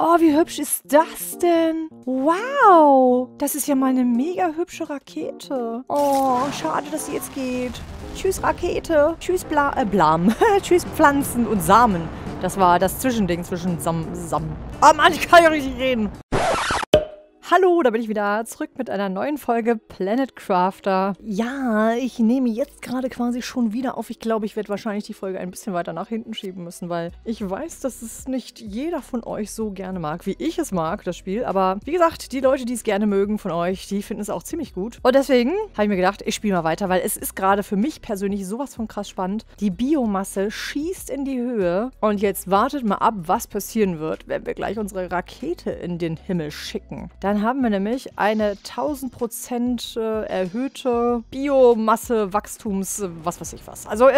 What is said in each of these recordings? Oh, wie hübsch ist das denn? Wow! Das ist ja mal eine mega hübsche Rakete. Oh, schade, dass sie jetzt geht. Tschüss, Rakete. Tschüss, Blam. Tschüss, Pflanzen und Samen. Das war das Zwischending zwischen Samen. Oh Mann, ich kann ja richtig reden. Hallo, da bin ich wieder zurück mit einer neuen Folge Planet Crafter. Ja, ich nehme jetzt gerade quasi schon wieder auf. Ich glaube, ich werde wahrscheinlich die Folge ein bisschen weiter nach hinten schieben müssen, weil ich weiß, dass es nicht jeder von euch so gerne mag, wie ich es mag, das Spiel. Aber wie gesagt, die Leute, die es gerne mögen von euch, die finden es auch ziemlich gut. Und deswegen habe ich mir gedacht, ich spiele mal weiter, weil es ist gerade für mich persönlich sowas von krass spannend. Die Biomasse schießt in die Höhe und jetzt wartet mal ab, was passieren wird, wenn wir gleich unsere Rakete in den Himmel schicken. Dann haben wir nämlich eine 1000% erhöhte Biomasse, Wachstums, was weiß ich was. Also,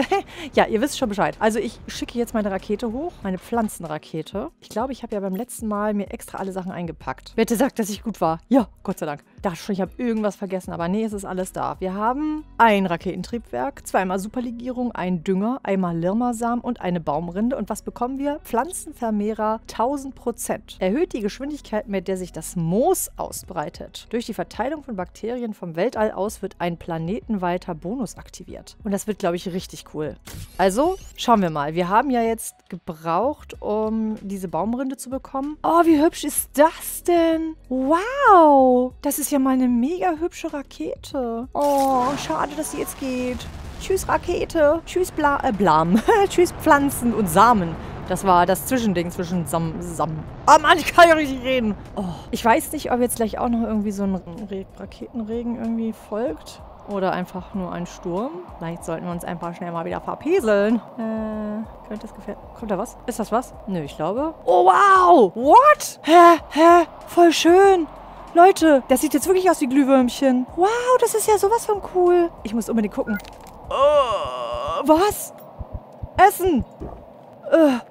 ja, ihr wisst schon Bescheid. Also ich schicke jetzt meine Rakete hoch, meine Pflanzenrakete. Ich glaube, ich habe ja beim letzten Mal mir extra alle Sachen eingepackt. Wer hätte gesagt, dass ich gut war? Ja, Gott sei Dank. Ich dachte schon, ich habe irgendwas vergessen, aber nee, es ist alles da. Wir haben ein Raketentriebwerk, zweimal Superlegierung, ein Dünger, einmal Lirma-Samen und eine Baumrinde. Und was bekommen wir? Pflanzenvermehrer 1000%. Erhöht die Geschwindigkeit, mit der sich das Moos ausbreitet. Durch die Verteilung von Bakterien vom Weltall aus wird ein planetenweiter Bonus aktiviert. Und das wird, glaube ich, richtig cool. Also, schauen wir mal. Wir haben ja jetzt gebraucht, um diese Baumrinde zu bekommen. Oh, wie hübsch ist das denn? Wow! Das ist ja mal eine mega hübsche Rakete. Oh, schade, dass sie jetzt geht. Tschüss, Rakete. Tschüss, Blam. Tschüss, Pflanzen und Samen. Das war das Zwischending zwischen Sam. Oh Mann, ich kann ja richtig reden. Oh, ich weiß nicht, ob jetzt gleich auch noch irgendwie so ein Raketenregen irgendwie folgt. Oder einfach nur ein Sturm. Vielleicht sollten wir uns einfach schnell mal wieder verpeseln. Kommt da was? Ist das was? Nö, ich glaube. Oh, wow. What? Hä? Voll schön. Leute, das sieht jetzt wirklich aus wie Glühwürmchen. Wow, das ist ja sowas von cool. Ich muss unbedingt gucken. Was? Essen.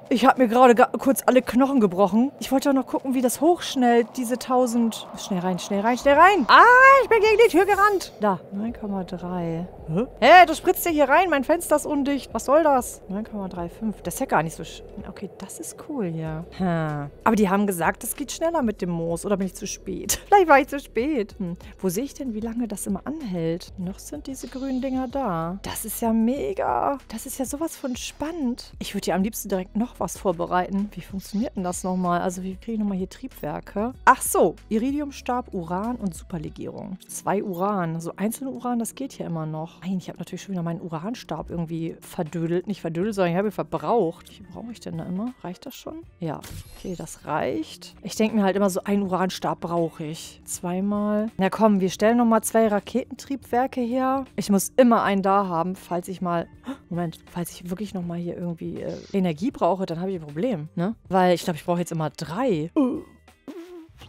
Ich habe mir gerade kurz alle Knochen gebrochen. Ich wollte auch noch gucken, wie das hochschnellt, diese 1000. Schnell rein. Ah, ich bin gegen die Tür gerannt. Da, 9,3. Hä? Hey, du spritzt ja hier rein. Mein Fenster ist undicht. Was soll das? 9,35. Das ist ja gar nicht so schön. Okay, das ist cool, ja. Hm. Aber die haben gesagt, es geht schneller mit dem Moos. Oder bin ich zu spät? Vielleicht war ich zu spät. Wo sehe ich denn, wie lange das immer anhält? Noch sind diese grünen Dinger da. Das ist ja mega. Das ist ja sowas von spannend. Ich würde dir am liebsten direkt noch was vorbereiten. Wie funktioniert denn das nochmal? Also wir kriegen nochmal hier Triebwerke. Ach so, Iridiumstab, Uran und Superlegierung. 2 Uran. So einzelne Uran, das geht ja immer noch. Nein, ich habe natürlich schon wieder meinen Uranstab irgendwie verdödelt. Nicht verdödelt, sondern ich habe ihn verbraucht. Wie brauche ich denn da immer? Reicht das schon? Ja. Okay, das reicht. Ich denke mir halt immer so, einen Uranstab brauche ich. 2-mal. Na komm, wir stellen nochmal 2 Raketentriebwerke her. Ich muss immer einen da haben, falls ich mal... Moment, falls ich wirklich nochmal hier irgendwie Energie brauche, dann habe ich ein Problem, ne? Weil ich glaube, ich brauche jetzt immer 3. Ich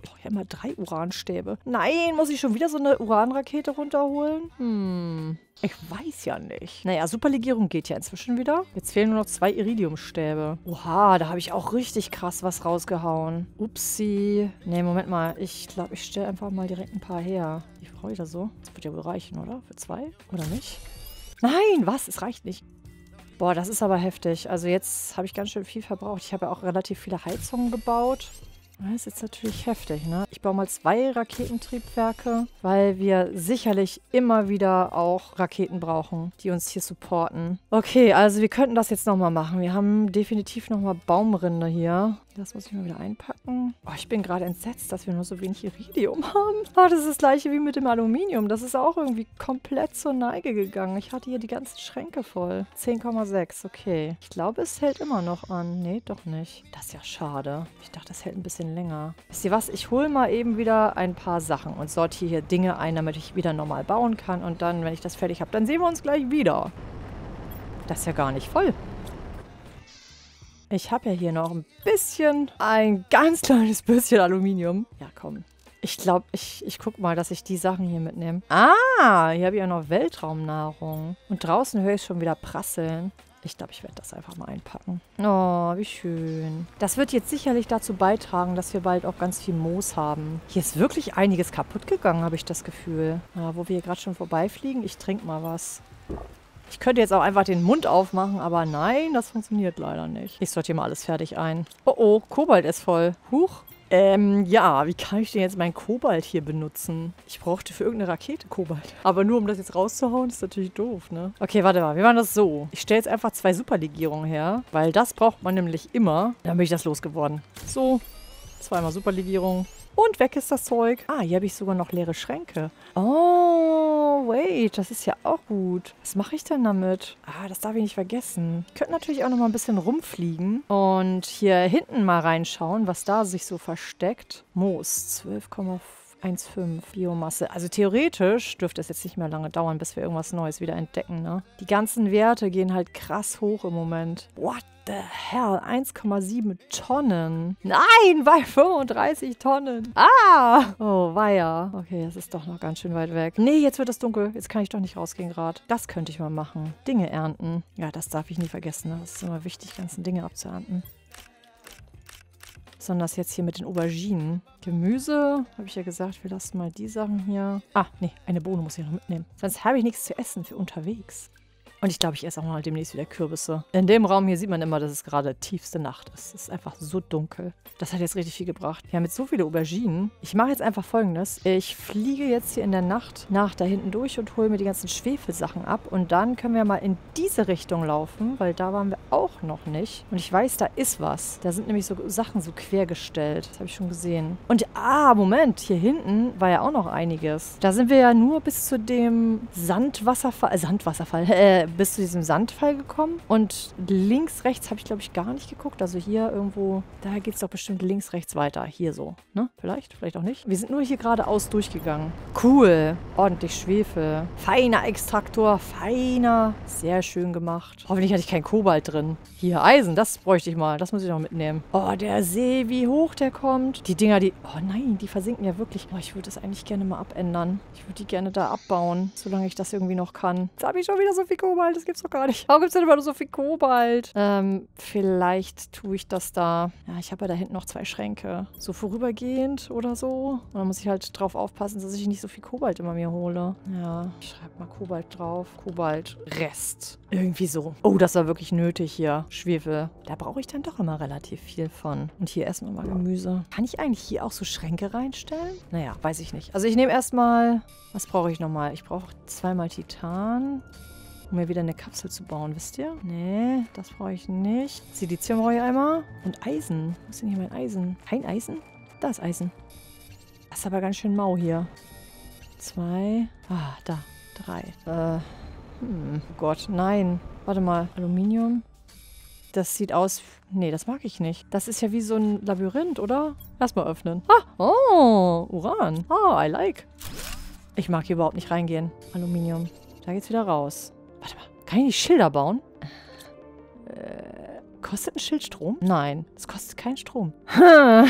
brauche ja immer 3 Uranstäbe. Nein, muss ich schon wieder so eine Uranrakete runterholen? Ich weiß ja nicht. Naja, Superlegierung geht ja inzwischen wieder. Jetzt fehlen nur noch 2 Iridiumstäbe. Oha, da habe ich auch richtig krass was rausgehauen. Upsi. Nee, Moment mal. Ich glaube, ich stelle einfach mal direkt ein paar her. Ich brauche da so. Das wird ja wohl reichen, oder? Für 2? Oder nicht? Nein, was? Es reicht nicht. Boah, das ist aber heftig. Also jetzt habe ich ganz schön viel verbraucht. Ich habe ja auch relativ viele Heizungen gebaut. Das ist jetzt natürlich heftig, ne? Ich baue mal 2 Raketentriebwerke, weil wir sicherlich immer wieder auch Raketen brauchen, die uns hier supporten. Okay, also wir könnten das jetzt nochmal machen. Wir haben definitiv nochmal Baumrinde hier. Das muss ich mal wieder einpacken. Oh, ich bin gerade entsetzt, dass wir nur so wenig Iridium haben. Oh, das ist das gleiche wie mit dem Aluminium. Das ist auch irgendwie komplett zur Neige gegangen. Ich hatte hier die ganzen Schränke voll. 10,6, okay. Ich glaube, es hält immer noch an. Nee, doch nicht. Das ist ja schade. Ich dachte, es hält ein bisschen länger. Wisst ihr was? Ich hole mal eben wieder ein paar Sachen und sortiere hier Dinge ein, damit ich wieder normal bauen kann. Und dann, wenn ich das fertig habe, dann sehen wir uns gleich wieder. Das ist ja gar nicht voll. Ich habe ja hier noch ein bisschen, ein ganz kleines bisschen Aluminium. Ja, komm. Ich glaube, ich guck mal, dass ich die Sachen hier mitnehme. Ah, hier habe ich ja noch Weltraumnahrung. Und draußen höre ich schon wieder prasseln. Ich glaube, ich werde das einfach mal einpacken. Oh, wie schön. Das wird jetzt sicherlich dazu beitragen, dass wir bald auch ganz viel Moos haben. Hier ist wirklich einiges kaputt gegangen, habe ich das Gefühl. Ja, wo wir hier gerade schon vorbeifliegen, ich trinke mal was. Ich könnte jetzt auch einfach den Mund aufmachen, aber nein, das funktioniert leider nicht. Ich sortiere mal alles fertig ein. Oh oh, Kobalt ist voll. Huch. Ja, wie kann ich denn jetzt meinen Kobalt hier benutzen? Ich brauchte für irgendeine Rakete Kobalt. Aber nur um das jetzt rauszuhauen, ist natürlich doof, ne? Okay, warte mal, wir machen das so. Ich stelle jetzt einfach 2 Superlegierungen her, weil das braucht man nämlich immer. Dann bin ich das losgeworden. So, 2 mal Superlegierung. Und weg ist das Zeug. Ah, hier habe ich sogar noch leere Schränke. Oh, wait, das ist ja auch gut. Was mache ich denn damit? Ah, das darf ich nicht vergessen. Ich könnte natürlich auch noch mal ein bisschen rumfliegen und hier hinten mal reinschauen, was da sich so versteckt. Moos, 12,15 Biomasse. Also theoretisch dürfte es jetzt nicht mehr lange dauern, bis wir irgendwas Neues wieder entdecken, ne? Die ganzen Werte gehen halt krass hoch im Moment. What the hell? 1,7 Tonnen. Nein, bei 35 Tonnen. Ah! Oh, weia. Okay, das ist doch noch ganz schön weit weg. Nee, jetzt wird es dunkel. Jetzt kann ich doch nicht rausgehen gerade. Das könnte ich mal machen. Dinge ernten. Ja, das darf ich nie vergessen, ne? Das ist immer wichtig, die ganzen Dinge abzuernten. Sondern das jetzt hier mit den Auberginen. Gemüse, habe ich ja gesagt, wir lassen mal die Sachen hier. Ah, nee, eine Bohne muss ich noch mitnehmen. Sonst habe ich nichts zu essen für unterwegs. Und ich glaube, ich esse auch mal demnächst wieder Kürbisse. In dem Raum hier sieht man immer, dass es gerade tiefste Nacht ist. Es ist einfach so dunkel. Das hat jetzt richtig viel gebracht. Wir haben jetzt so viele Auberginen. Ich mache jetzt einfach Folgendes. Ich fliege jetzt hier in der Nacht nach da hinten durch und hole mir die ganzen Schwefelsachen ab. Und dann können wir mal in diese Richtung laufen, weil da waren wir auch noch nicht. Und ich weiß, da ist was. Da sind nämlich so Sachen so quergestellt. Das habe ich schon gesehen. Und, ah, Moment, hier hinten war ja auch noch einiges. Da sind wir ja nur bis zu dem Sandwasserfall, bis zu diesem Sandfall gekommen. Und links, rechts habe ich, glaube ich, gar nicht geguckt. Also hier irgendwo, daher geht es doch bestimmt links, rechts weiter. Hier so, ne? Vielleicht, vielleicht auch nicht. Wir sind nur hier geradeaus durchgegangen. Cool. Ordentlich Schwefel. Feiner Extraktor, feiner. Sehr schön gemacht. Hoffentlich hatte ich kein Kobalt drin. Hier, Eisen, das bräuchte ich mal. Das muss ich noch mitnehmen. Oh, der See, wie hoch der kommt. Die Dinger, die... Oh nein, die versinken ja wirklich. Oh, ich würde das eigentlich gerne mal abändern. Ich würde die gerne da abbauen, solange ich das irgendwie noch kann. Jetzt habe ich schon wieder so viel Kobalt. Das gibt's doch gar nicht. Warum gibt's denn immer nur so viel Kobalt? Vielleicht tue ich das da. Ja, ich habe ja da hinten noch 2 Schränke. So vorübergehend oder so. Und dann muss ich halt drauf aufpassen, dass ich nicht so viel Kobalt immer mir hole. Ja, ich schreibe mal Kobalt drauf. Kobaltrest. Irgendwie so. Oh, das war wirklich nötig hier. Schwefel. Da brauche ich dann doch immer relativ viel von. Und hier essen wir mal Gemüse. Kann ich eigentlich hier auch so Schränke reinstellen? Naja, weiß ich nicht. Also ich nehme erstmal... Was brauche ich nochmal? Ich brauche 2 mal Titan... um mir wieder eine Kapsel zu bauen, wisst ihr? Nee, das brauche ich nicht. Silizium brauche ich einmal. Und Eisen. Wo ist denn hier mein Eisen? Kein Eisen? Da ist Eisen. Das ist aber ganz schön mau hier. 2. Ah, da. 3. Oh Gott, nein. Warte mal. Aluminium. Das sieht aus... Nee, das mag ich nicht. Das ist ja wie so ein Labyrinth, oder? Lass mal öffnen. Ah, oh, Uran. Ah, I like. Ich mag hier überhaupt nicht reingehen. Aluminium. Da geht's wieder raus. Warte mal, kann ich nicht Schilder bauen? Kostet ein Schild Strom? Nein, es kostet keinen Strom. Das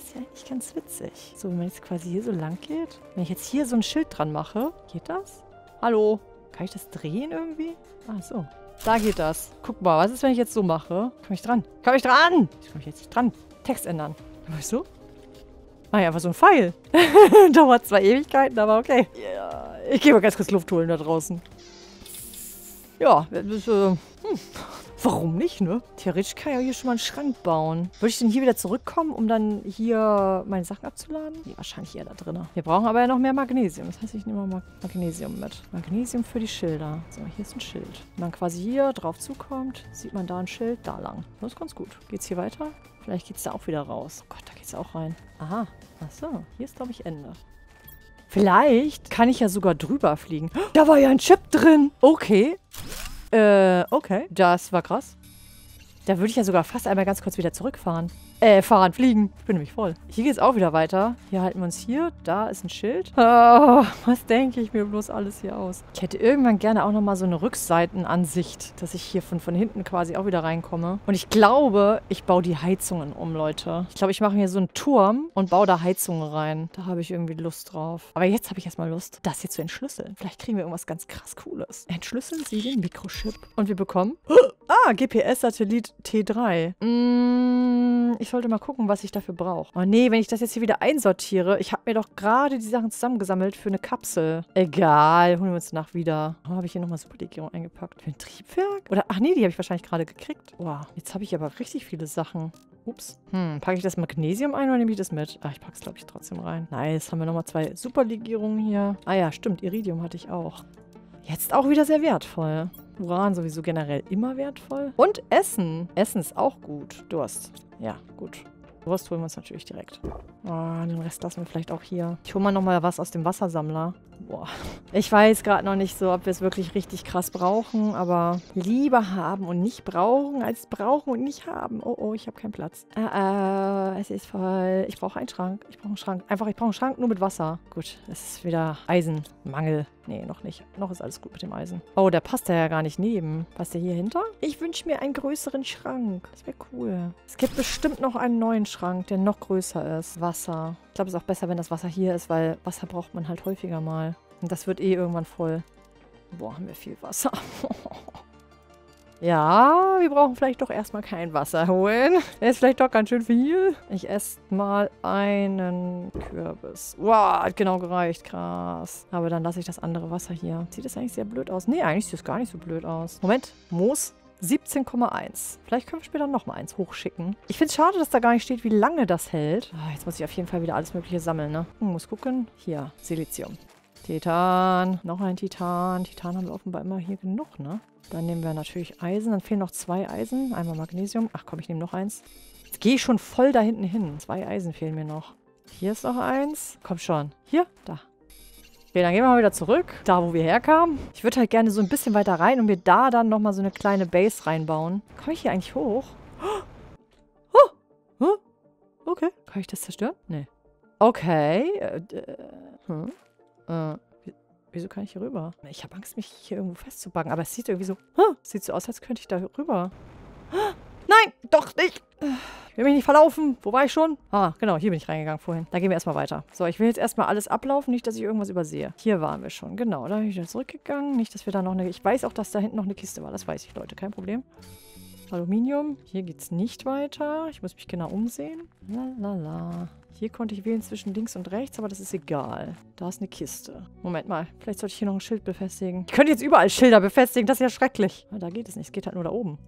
ist ja eigentlich ganz witzig. So, wenn man jetzt quasi hier so lang geht. Wenn ich jetzt hier so ein Schild dran mache, geht das? Hallo? Kann ich das drehen irgendwie? Ach so. Da geht das. Guck mal, was ist, wenn ich jetzt so mache? Komm ich dran? Komm ich dran? Ich komme jetzt nicht dran. Text ändern. Weißt du? Ah ja, einfach so ein Pfeil. Dauert zwar Ewigkeiten, aber okay. Yeah. Ich gehe mal ganz kurz Luft holen da draußen. Ja, das, warum nicht, ne? Theoretisch kann ich ja hier schon mal einen Schrank bauen. Würde ich denn hier wieder zurückkommen, um dann hier meine Sachen abzuladen? Nee, wahrscheinlich eher da drinnen. Wir brauchen aber ja noch mehr Magnesium. Das heißt, ich nehme mal Magnesium mit. Magnesium für die Schilder. So, hier ist ein Schild. Wenn man quasi hier drauf zukommt, sieht man da ein Schild, da lang. Das ist ganz gut. Geht's hier weiter? Vielleicht geht's da auch wieder raus. Oh Gott, da geht's auch rein. Aha. Achso, hier ist, glaube ich, Ende. Vielleicht kann ich ja sogar drüber fliegen. Da war ja ein Chip drin. Okay. Okay. Das war krass. Da würde ich ja sogar fast einmal ganz kurz wieder zurückfahren. Fliegen. Ich bin nämlich voll. Hier geht's auch wieder weiter. Hier halten wir uns hier. Da ist ein Schild. Oh, was denke ich mir bloß alles hier aus? Ich hätte irgendwann gerne auch nochmal so eine Rückseitenansicht, dass ich hier von hinten quasi auch wieder reinkomme. Und ich glaube, ich baue die Heizungen um, Leute. Ich glaube, ich mache mir so einen Turm und baue da Heizungen rein. Da habe ich irgendwie Lust drauf. Aber jetzt habe ich erstmal Lust, das hier zu entschlüsseln. Vielleicht kriegen wir irgendwas ganz krass Cooles. Entschlüsseln Sie den Mikrochip. Und wir bekommen... Ah, GPS-Satellit T3. Ich wollte mal gucken, was ich dafür brauche. Oh nee, wenn ich das jetzt hier wieder einsortiere. Ich habe mir doch gerade die Sachen zusammengesammelt für eine Kapsel. Egal, holen wir uns danach wieder. Oh, habe ich hier nochmal Superlegierung eingepackt. Für ein Triebwerk? Oder, ach nee, die habe ich wahrscheinlich gerade gekriegt. Wow, jetzt habe ich aber richtig viele Sachen. Ups. Packe ich das Magnesium ein oder nehme ich das mit? Ah, ich packe es, glaube ich, trotzdem rein. Nice, haben wir nochmal 2 Superlegierungen hier. Ah ja, stimmt, Iridium hatte ich auch. Jetzt auch wieder sehr wertvoll. Uran sowieso generell immer wertvoll. Und Essen. Essen ist auch gut. Durst. Ja, gut. Durst holen wir uns natürlich direkt. Oh, den Rest lassen wir vielleicht auch hier. Ich hole mal nochmal was aus dem Wassersammler. Boah. Ich weiß gerade noch nicht so, ob wir es wirklich richtig krass brauchen, aber lieber haben und nicht brauchen, als brauchen und nicht haben. Oh, oh, ich habe keinen Platz. Es ist voll. Ich brauche einen Schrank. Ich brauche einen Schrank. Einfach, ich brauche einen Schrank nur mit Wasser. Gut, es ist wieder Eisenmangel. Nee, noch nicht. Noch ist alles gut mit dem Eisen. Oh, da passt der ja gar nicht neben. Passt der hier hinter? Ich wünsche mir einen größeren Schrank. Das wäre cool. Es gibt bestimmt noch einen neuen Schrank, der noch größer ist. Wasser. Ich glaube, es ist auch besser, wenn das Wasser hier ist, weil Wasser braucht man halt häufiger mal. Und das wird eh irgendwann voll. Boah, haben wir viel Wasser. Ja, wir brauchen vielleicht doch erstmal kein Wasser holen. Das ist vielleicht doch ganz schön viel. Ich esse mal einen Kürbis. Wow, hat genau gereicht. Krass. Aber dann lasse ich das andere Wasser hier. Sieht das eigentlich sehr blöd aus? Nee, eigentlich sieht es gar nicht so blöd aus. Moment, Moos. 17,1. Vielleicht können wir später nochmal eins hochschicken. Ich finde es schade, dass da gar nicht steht, wie lange das hält. Oh, jetzt muss ich auf jeden Fall wieder alles Mögliche sammeln, ne? Muss gucken. Hier, Silizium. Titan. Noch ein Titan. Titan haben wir offenbar immer hier genug, ne? Dann nehmen wir natürlich Eisen. Dann fehlen noch 2 Eisen. Einmal Magnesium. Ach komm, ich nehme noch eins. Jetzt gehe ich schon voll da hinten hin. 2 Eisen fehlen mir noch. Hier ist noch eins. Komm schon. Hier, da. Okay, dann gehen wir mal wieder zurück, da wo wir herkamen. Ich würde halt gerne so ein bisschen weiter rein und mir da dann nochmal so eine kleine Base reinbauen. Komme ich hier eigentlich hoch? Oh! Oh! Okay. Kann ich das zerstören? Nee. Okay. Wieso kann ich hier rüber? Ich habe Angst, mich hier irgendwo festzubacken, aber es sieht irgendwie so... Sieht so aus, als könnte ich da rüber. Nein, doch nicht! Ich will mich nicht verlaufen. Wo war ich schon? Ah, genau, hier bin ich reingegangen vorhin. Da gehen wir erstmal weiter. So, ich will jetzt erstmal alles ablaufen, nicht, dass ich irgendwas übersehe. Hier waren wir schon, genau. Da bin ich wieder zurückgegangen. Nicht, dass wir da noch eine... Ich weiß auch, dass da hinten noch eine Kiste war. Das weiß ich, Leute. Kein Problem. Aluminium. Hier geht's nicht weiter. Ich muss mich genau umsehen. Lalala. Hier konnte ich wählen zwischen links und rechts, aber das ist egal. Da ist eine Kiste. Moment mal, vielleicht sollte ich hier noch ein Schild befestigen. Ich könnte jetzt überall Schilder befestigen, das ist ja schrecklich. Aber da geht es nicht, es geht halt nur da oben.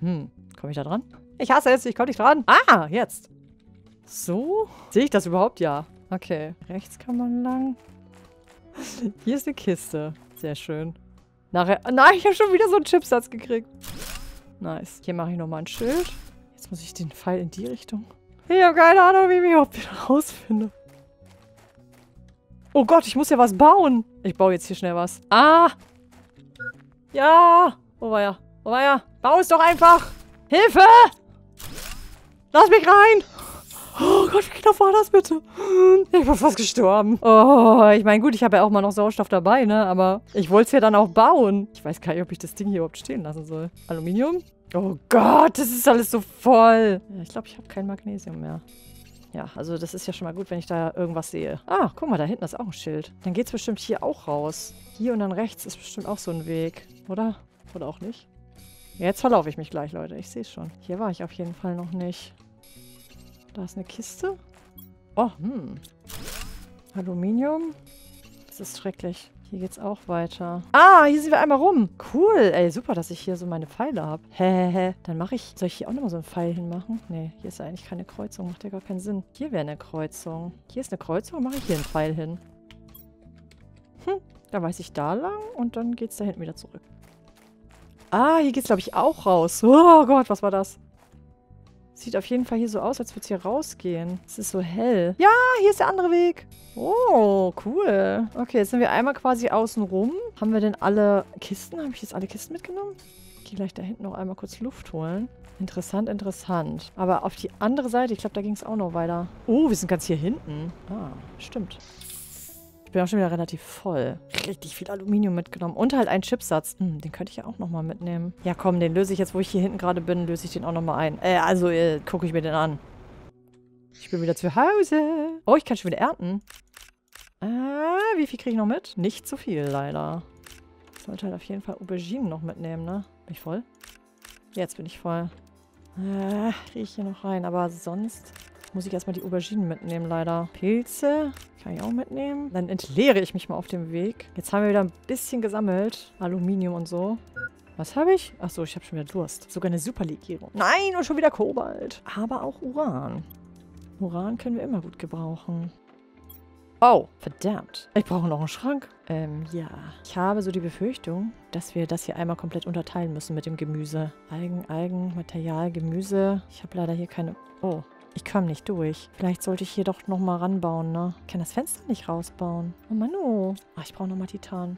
Komme ich da dran? Ich hasse es, ich komme nicht dran. Ah, jetzt. So? Sehe ich das überhaupt? Ja. Okay. Rechts kann man lang. Hier ist eine Kiste. Sehr schön. Nachher... Nein, ich habe schon wieder so einen Chipsatz gekriegt. Nice. Hier mache ich nochmal ein Schild. Jetzt muss ich den Pfeil in die Richtung. Ich habe keine Ahnung, wie ich mich überhaupt wieder rausfinde. Oh Gott, ich muss ja was bauen. Ich baue jetzt hier schnell was. Ah! Ja! Oh weia. Oh weia. Bau es doch einfach! Hilfe! Lass mich rein! Oh Gott, wie knapp war das bitte? Ich war fast gestorben. Oh, ich meine, gut, ich habe ja auch mal noch Sauerstoff dabei, ne? Aber ich wollte es ja dann auch bauen. Ich weiß gar nicht, ob ich das Ding hier überhaupt stehen lassen soll. Aluminium? Oh Gott, das ist alles so voll. Ja, ich glaube, ich habe kein Magnesium mehr. Ja, also das ist ja schon mal gut, wenn ich da irgendwas sehe. Ah, guck mal, da hinten ist auch ein Schild. Dann geht es bestimmt hier auch raus. Hier und dann rechts ist bestimmt auch so ein Weg, oder? Oder auch nicht? Jetzt verlaufe ich mich gleich, Leute. Ich sehe es schon. Hier war ich auf jeden Fall noch nicht. Da ist eine Kiste. Oh, Aluminium. Das ist schrecklich. Hier geht's auch weiter. Ah, hier sind wir einmal rum. Cool. Ey, super, dass ich hier so meine Pfeile habe. Hehehe. Dann mache ich... Soll ich hier auch nochmal so einen Pfeil hinmachen? Nee, hier ist ja eigentlich keine Kreuzung. Macht ja gar keinen Sinn. Hier wäre eine Kreuzung. Hier ist eine Kreuzung. Mache ich hier einen Pfeil hin. Dann weiß ich da lang und dann geht's da hinten wieder zurück. Ah, hier geht's, glaube ich, auch raus. Oh Gott, was war das? Sieht auf jeden Fall hier so aus, als würde es hier rausgehen. Es ist so hell. Ja, hier ist der andere Weg. Oh, cool. Okay, jetzt sind wir einmal quasi außen rum. Haben wir denn alle Kisten? Habe ich jetzt alle Kisten mitgenommen? Ich gehe gleich da hinten noch einmal kurz Luft holen. Interessant, interessant. Aber auf die andere Seite, ich glaube, da ging es auch noch weiter. Oh, wir sind ganz hier hinten. Ah, stimmt. Ich bin auch schon wieder relativ voll. Richtig viel Aluminium mitgenommen. Und halt einen Chipsatz. Den könnte ich ja auch nochmal mitnehmen. Ja komm, den löse ich jetzt, wo ich hier hinten gerade bin, löse ich den auch nochmal ein. Gucke ich mir den an. Ich bin wieder zu Hause. Oh, ich kann schon wieder ernten. Wie viel kriege ich noch mit? Nicht so viel, leider. Ich sollte halt auf jeden Fall Auberginen noch mitnehmen, ne? Bin ich voll? Jetzt bin ich voll. Kriege ich hier noch rein. Aber sonst muss ich erstmal die Auberginen mitnehmen, leider. Pilze kann ich auch mitnehmen. Dann entleere ich mich mal auf dem Weg. Jetzt haben wir wieder ein bisschen gesammelt. Aluminium und so. Was habe ich? Achso, ich habe schon wieder Durst. Sogar eine Superlegierung. Nein, und schon wieder Kobalt. Aber auch Uran. Uran können wir immer gut gebrauchen. Oh, verdammt. Ich brauche noch einen Schrank. Ja. Ich habe so die Befürchtung, dass wir das hier einmal komplett unterteilen müssen mit dem Gemüse. Algen, Material, Gemüse. Ich habe leider hier keine... Oh, ich komme nicht durch. Vielleicht sollte ich hier doch nochmal ranbauen, ne? Ich kann das Fenster nicht rausbauen. Oh Mann, oh. Ach, ich brauche nochmal Titan.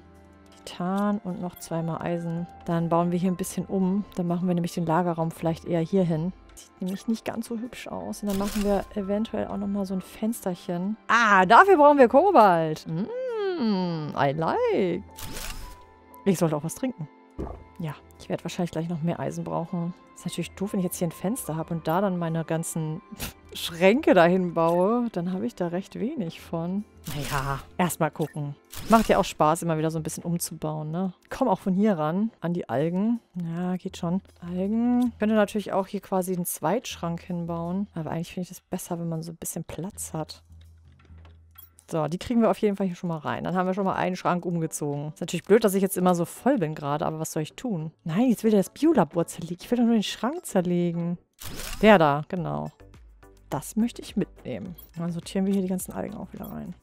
Titan und noch zweimal Eisen. Dann bauen wir hier ein bisschen um. Dann machen wir nämlich den Lagerraum vielleicht eher hier hin. Sieht nämlich nicht ganz so hübsch aus. Und dann machen wir eventuell auch nochmal so ein Fensterchen. Ah, dafür brauchen wir Kobalt. I like. Ich sollte auch was trinken. Ja, ich werde wahrscheinlich gleich noch mehr Eisen brauchen. Ist natürlich doof, wenn ich jetzt hier ein Fenster habe und da dann meine ganzen Schränke dahin baue. Dann habe ich da recht wenig von. Naja, erstmal gucken. Macht ja auch Spaß, immer wieder so ein bisschen umzubauen, ne? Komm auch von hier ran, an die Algen. Ja, geht schon. Algen. Ich könnte natürlich auch hier quasi einen Zweitschrank hinbauen. Aber eigentlich finde ich das besser, wenn man so ein bisschen Platz hat. So, die kriegen wir auf jeden Fall hier schon mal rein. Dann haben wir schon mal einen Schrank umgezogen. Ist natürlich blöd, dass ich jetzt immer so voll bin gerade, aber was soll ich tun? Nein, jetzt will der das Biolabor zerlegen. Ich will doch nur den Schrank zerlegen. Der da, genau. Das möchte ich mitnehmen. Dann sortieren wir hier die ganzen Algen auch wieder rein.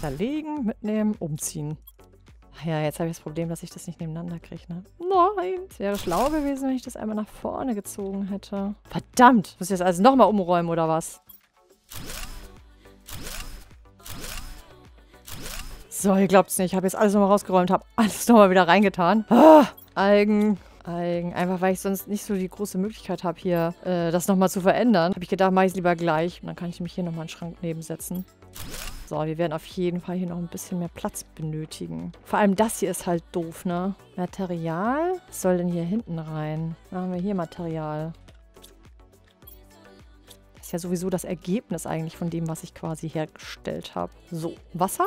Zerlegen, mitnehmen, umziehen. Ach ja, jetzt habe ich das Problem, dass ich das nicht nebeneinander kriege, ne? Nein, es wäre schlau gewesen, wenn ich das einmal nach vorne gezogen hätte. Verdammt, muss ich das also nochmal umräumen oder was? So, ihr glaubt's nicht. Ich habe jetzt alles nochmal rausgeräumt, habe alles nochmal wieder reingetan. Ah, Algen. Einfach, weil ich sonst nicht so die große Möglichkeit habe, hier das nochmal zu verändern. Habe ich gedacht, mache ich es lieber gleich. Und dann kann ich nämlich hier nochmal einen Schrank nebensetzen. So, wir werden auf jeden Fall hier noch ein bisschen mehr Platz benötigen. Vor allem das hier ist halt doof, ne? Material? Was soll denn hier hinten rein? Machen wir hier Material. Das ist ja sowieso das Ergebnis eigentlich von dem, was ich quasi hergestellt habe. So, Wasser?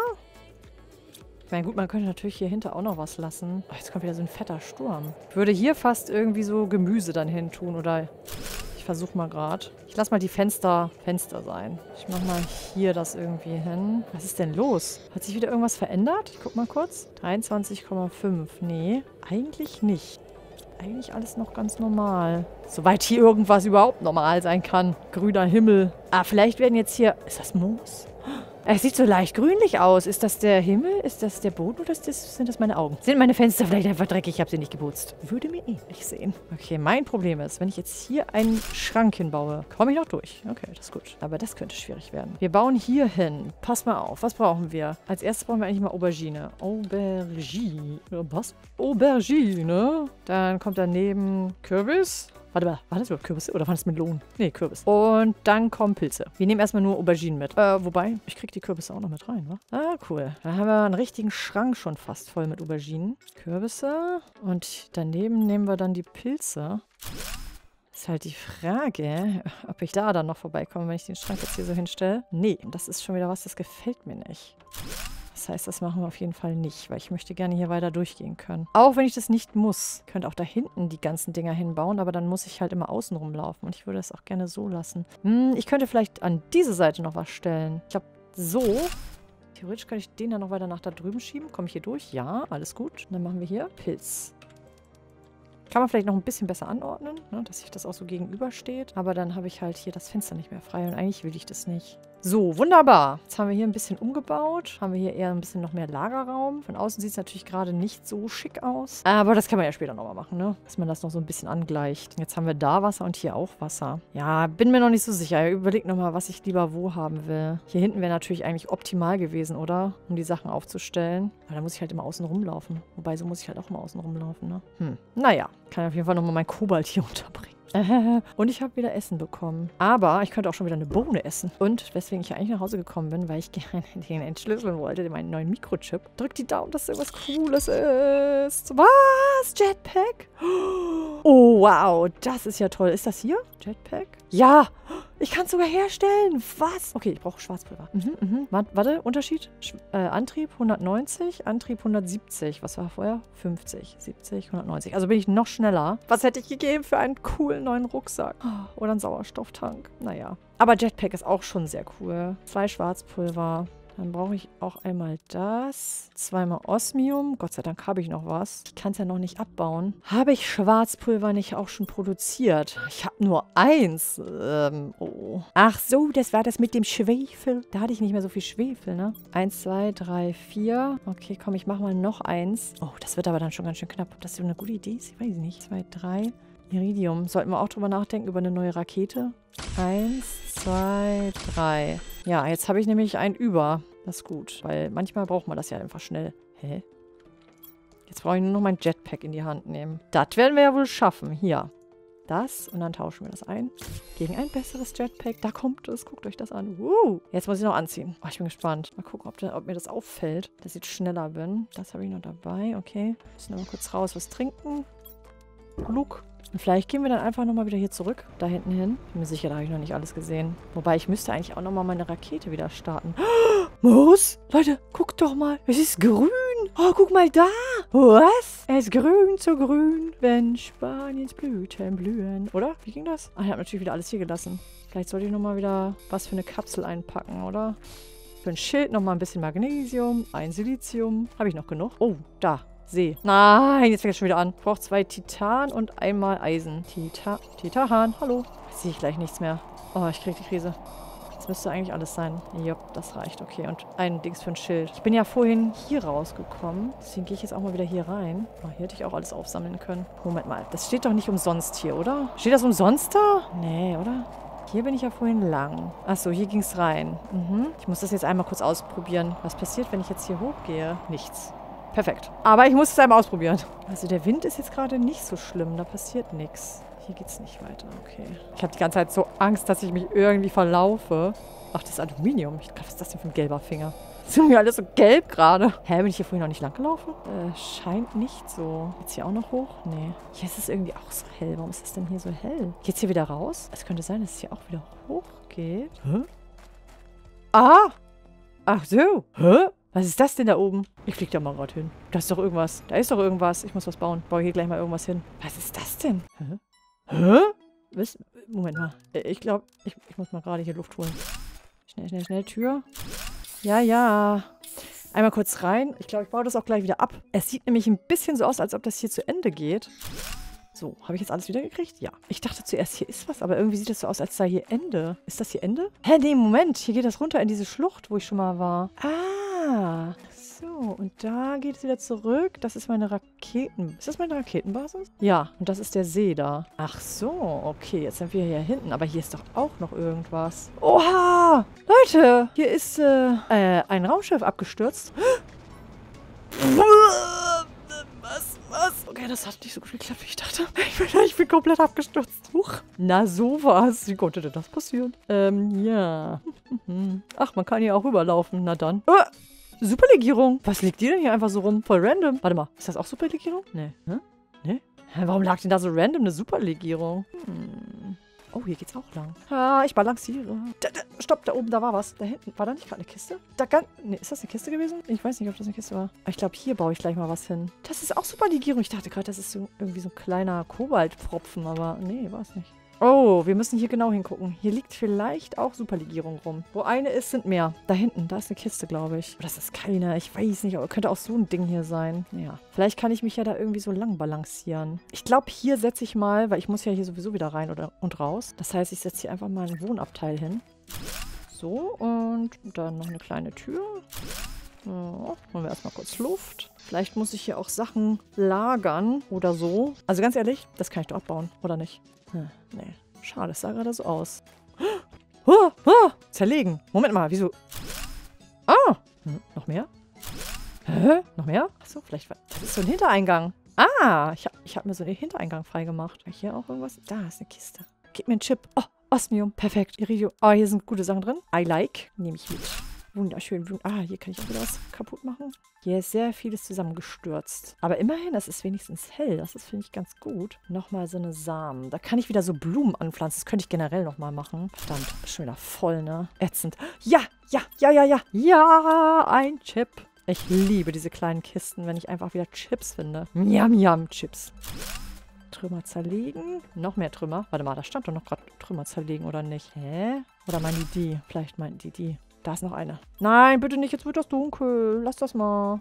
Ich meine, gut, man könnte natürlich hier hinter auch noch was lassen. Oh, jetzt kommt wieder so ein fetter Sturm. Ich würde hier fast irgendwie so Gemüse dann hin tun. Oder ich versuche mal gerade. Ich lasse mal die Fenster sein. Ich mache mal hier das irgendwie hin. Was ist denn los? Hat sich wieder irgendwas verändert? Ich guck mal kurz. 23,5. Nee, eigentlich nicht. Eigentlich alles noch ganz normal. Soweit hier irgendwas überhaupt normal sein kann. Grüner Himmel. Ah, vielleicht werden jetzt hier... Ist das Moos? Es sieht so leicht grünlich aus. Ist das der Himmel? Ist das der Boden? Oder sind das meine Augen? Sind meine Fenster vielleicht einfach dreckig? Ich habe sie nicht geputzt. Würde mir eh nicht sehen. Okay, mein Problem ist, wenn ich jetzt hier einen Schrank hinbaue, komme ich noch durch. Okay, das ist gut. Aber das könnte schwierig werden. Wir bauen hier hin. Pass mal auf. Was brauchen wir? Als erstes brauchen wir eigentlich mal Aubergine. Aubergine. Was? Aubergine. Dann kommt daneben Kürbis. Warte mal, war das überhaupt Kürbis oder war das Melonen? Nee, Kürbis. Und dann kommen Pilze. Wir nehmen erstmal nur Auberginen mit. Wobei, ich kriege die Kürbisse auch noch mit rein, wa? Ah, cool. Da haben wir einen richtigen Schrank schon fast voll mit Auberginen. Kürbisse. Und daneben nehmen wir dann die Pilze. Ist halt die Frage, ob ich da dann noch vorbeikomme, wenn ich den Schrank jetzt hier so hinstelle. Nee, das ist schon wieder was, das gefällt mir nicht. Das heißt, das machen wir auf jeden Fall nicht, weil ich möchte gerne hier weiter durchgehen können. Auch wenn ich das nicht muss. Ich könnte auch da hinten die ganzen Dinger hinbauen, aber dann muss ich halt immer außen rumlaufen. Und ich würde das auch gerne so lassen. Hm, ich könnte vielleicht an diese Seite noch was stellen. Ich glaube, so. Theoretisch könnte ich den dann noch weiter nach da drüben schieben. Komme ich hier durch? Ja, alles gut. Und dann machen wir hier Pilz. Kann man vielleicht noch ein bisschen besser anordnen, ne, dass sich das auch so gegenübersteht. Aber dann habe ich halt hier das Fenster nicht mehr frei und eigentlich will ich das nicht. So, wunderbar. Jetzt haben wir hier ein bisschen umgebaut. Haben wir hier eher ein bisschen noch mehr Lagerraum. Von außen sieht es natürlich gerade nicht so schick aus. Aber das kann man ja später nochmal machen, ne? Dass man das noch so ein bisschen angleicht. Jetzt haben wir da Wasser und hier auch Wasser. Ja, bin mir noch nicht so sicher. Ich überlege nochmal, was ich lieber wo haben will. Hier hinten wäre natürlich eigentlich optimal gewesen, oder? Um die Sachen aufzustellen. Aber da muss ich halt immer außen rumlaufen. Wobei, so muss ich halt auch immer außen rumlaufen, ne? Naja, kann ich auf jeden Fall nochmal mein Kobalt hier unterbringen. Und ich habe wieder Essen bekommen. Aber ich könnte auch schon wieder eine Bohne essen. Und weswegen ich ja eigentlich nach Hause gekommen bin, weil ich gerne den entschlüsseln wollte, meinen neuen Mikrochip. Drück die Daumen, dass irgendwas Cooles ist. Was? Jetpack? Oh, wow. Das ist ja toll. Ist das hier? Jetpack? Ja. Ich kann es sogar herstellen. Was? Okay, ich brauche Schwarzpulver. Warte, Unterschied? Antrieb 190, Antrieb 170. Was war vorher? 50, 70, 190. Also bin ich noch schneller. Was hätte ich gegeben für einen coolen neuen Rucksack? Oder einen Sauerstofftank. Naja. Aber Jetpack ist auch schon sehr cool. 2 Schwarzpulver. Dann brauche ich auch einmal das. 2 Osmium. Gott sei Dank habe ich noch was. Ich kann es ja noch nicht abbauen. Habe ich Schwarzpulver nicht auch schon produziert? Ich habe nur 1. Oh. Ach so, das war das mit dem Schwefel. Da hatte ich nicht mehr so viel Schwefel, ne? 1, 2, 3, 4. Okay, komm, ich mache mal noch 1. Oh, das wird aber dann schon ganz schön knapp. Ob das so eine gute Idee ist? Ich weiß nicht. 2, 3. Iridium. Sollten wir auch drüber nachdenken, über eine neue Rakete? 1, 2, 3. Ja, jetzt habe ich nämlich einen über. Das ist gut, weil manchmal braucht man das ja einfach schnell. Hä? Jetzt brauche ich nur noch mein Jetpack in die Hand nehmen. Das werden wir ja wohl schaffen. Hier. Das. Und dann tauschen wir das ein. Gegen ein besseres Jetpack. Da kommt es. Guckt euch das an. Jetzt muss ich noch anziehen. Oh, ich bin gespannt. Mal gucken, ob mir das auffällt, dass ich schneller bin. Das habe ich noch dabei. Okay. Müssen wir mal kurz raus was trinken. Glück. Und vielleicht gehen wir dann einfach nochmal wieder hier zurück, da hinten hin. Bin mir sicher, da habe ich noch nicht alles gesehen. Wobei, ich müsste eigentlich auch nochmal meine Rakete wieder starten. Oh, Moos? Leute, guckt doch mal. Es ist grün. Oh, guck mal da. Was? Es ist grün zu grün, wenn Spaniens Blüten blühen. Oder? Wie ging das? Ach, ich habe natürlich wieder alles hier gelassen. Vielleicht sollte ich nochmal wieder was für eine Kapsel einpacken, oder? Für ein Schild nochmal ein bisschen Magnesium, ein Silizium. Habe ich noch genug? Oh, da. See. Nein, jetzt fängt es schon wieder an. Ich brauche 2 Titan und einmal Eisen. Titan, hallo. Jetzt sehe ich gleich nichts mehr. Oh, ich kriege die Krise. Das müsste eigentlich alles sein. Jopp, das reicht. Okay, und ein Dings für ein Schild. Ich bin ja vorhin hier rausgekommen. Deswegen gehe ich jetzt auch mal wieder hier rein. Oh, hier hätte ich auch alles aufsammeln können. Moment mal, das steht doch nicht umsonst hier, oder? Steht das umsonst da? Nee, oder? Hier bin ich ja vorhin lang. Achso, hier ging es rein. Ich muss das jetzt einmal kurz ausprobieren. Was passiert, wenn ich jetzt hier hochgehe? Nichts. Perfekt. Aber ich muss es einmal ausprobieren. Also der Wind ist jetzt gerade nicht so schlimm. Da passiert nichts. Hier geht's nicht weiter. Okay. Ich habe die ganze Zeit so Angst, dass ich mich irgendwie verlaufe. Ach, das ist Aluminium. Ich glaube, was ist das denn für ein gelber Finger? Sind mir alles so gelb gerade. Hä, bin ich hier vorhin noch nicht lang gelaufen? Scheint nicht so. Geht's hier auch noch hoch? Nee. Hier ist es irgendwie auch so hell. Warum ist es denn hier so hell? Geht's hier wieder raus? Es könnte sein, dass es hier auch wieder hoch geht. Hä? Ah! Ach so. Hä? Was ist das denn da oben? Ich flieg da mal gerade hin. Da ist doch irgendwas. Da ist doch irgendwas. Ich muss was bauen. Ich baue hier gleich mal irgendwas hin. Was ist das denn? Hä? Hä? Was? Moment mal. Ich glaube, ich muss mal gerade hier Luft holen. Schnell, schnell, schnell. Tür. Ja, ja. Einmal kurz rein. Ich glaube, ich baue das auch gleich wieder ab. Es sieht nämlich ein bisschen so aus, als ob das hier zu Ende geht. So, habe ich jetzt alles wieder gekriegt? Ja. Ich dachte zuerst, hier ist was, aber irgendwie sieht das so aus, als sei hier Ende. Ist das hier Ende? Hä, nee, Moment. Hier geht das runter in diese Schlucht, wo ich schon mal war. Ah, so. Und da geht es wieder zurück. Das ist meine Raketen... Ist das meine Raketenbasis? Ja, und das ist der See da. Ach so, okay. Jetzt sind wir hier hinten. Aber hier ist doch auch noch irgendwas. Oha! Leute, hier ist ein Raumschiff abgestürzt. Was? Okay, das hat nicht so gut geklappt, wie ich dachte. Ich bin komplett abgestürzt. Huch. Na sowas. Wie konnte denn das passieren? Ja. Ach, man kann hier auch rüberlaufen. Na dann. Superlegierung. Was liegt die denn hier einfach so rum? Voll random. Warte mal. Ist das auch Superlegierung? Nee. Hä? Nee? Warum lag denn da so random eine Superlegierung? Oh, hier geht's auch lang. Ah, ich balanciere. Stopp, da oben, da war was. Da hinten, war da nicht gerade eine Kiste? Nee, ist das eine Kiste gewesen? Ich weiß nicht, ob das eine Kiste war. Aber ich glaube, hier baue ich gleich mal was hin. Das ist auch Superlegierung. Ich dachte gerade, das ist so, irgendwie so ein kleiner Kobaltpfropfen, aber nee, war es nicht. Oh, wir müssen hier genau hingucken. Hier liegt vielleicht auch Superlegierung rum. Wo eine ist, sind mehr. Da hinten, da ist eine Kiste, glaube ich. Oder ist das keine? Ich weiß nicht, aber könnte auch so ein Ding hier sein. Ja, vielleicht kann ich mich ja da irgendwie so lang balancieren. Ich glaube, hier setze ich mal, weil ich muss ja hier sowieso wieder rein und raus. Das heißt, ich setze hier einfach mal einen Wohnabteil hin. So, und dann noch eine kleine Tür. So, holen wir erstmal kurz Luft. Vielleicht muss ich hier auch Sachen lagern oder so. Also ganz ehrlich, das kann ich doch abbauen, oder nicht? Hm, nee. Schade, es sah gerade so aus. Zerlegen. Moment mal, wieso? Ah! Noch mehr? Hä? Noch mehr? Achso, vielleicht war... Das ist so ein Hintereingang. Ah! Ich hab mir so einen Hintereingang freigemacht. Hier auch irgendwas? Da ist eine Kiste. Gib mir einen Chip. Oh, Osmium. Perfekt. Iridium. Oh, hier sind gute Sachen drin. I like. Nehme ich mit. Wunderschön. Ah, hier kann ich wieder was kaputt machen. Hier ist sehr vieles zusammengestürzt. Aber immerhin, das ist wenigstens hell. Das ist, finde ich, ganz gut. Nochmal so eine Samen. Da kann ich wieder so Blumen anpflanzen. Das könnte ich generell nochmal machen. Verdammt, schon wieder voll, ne? Ätzend. Ja, ja, ja, ja, ja. Ja, ein Chip. Ich liebe diese kleinen Kisten, wenn ich einfach wieder Chips finde. Miam, miam, Chips. Trümmer zerlegen. Noch mehr Trümmer. Warte mal, da stand doch noch gerade Trümmer zerlegen, oder nicht? Hä? Oder meinen die die? Vielleicht meinten die die. Da ist noch eine. Nein, bitte nicht. Jetzt wird das dunkel. Lass das mal.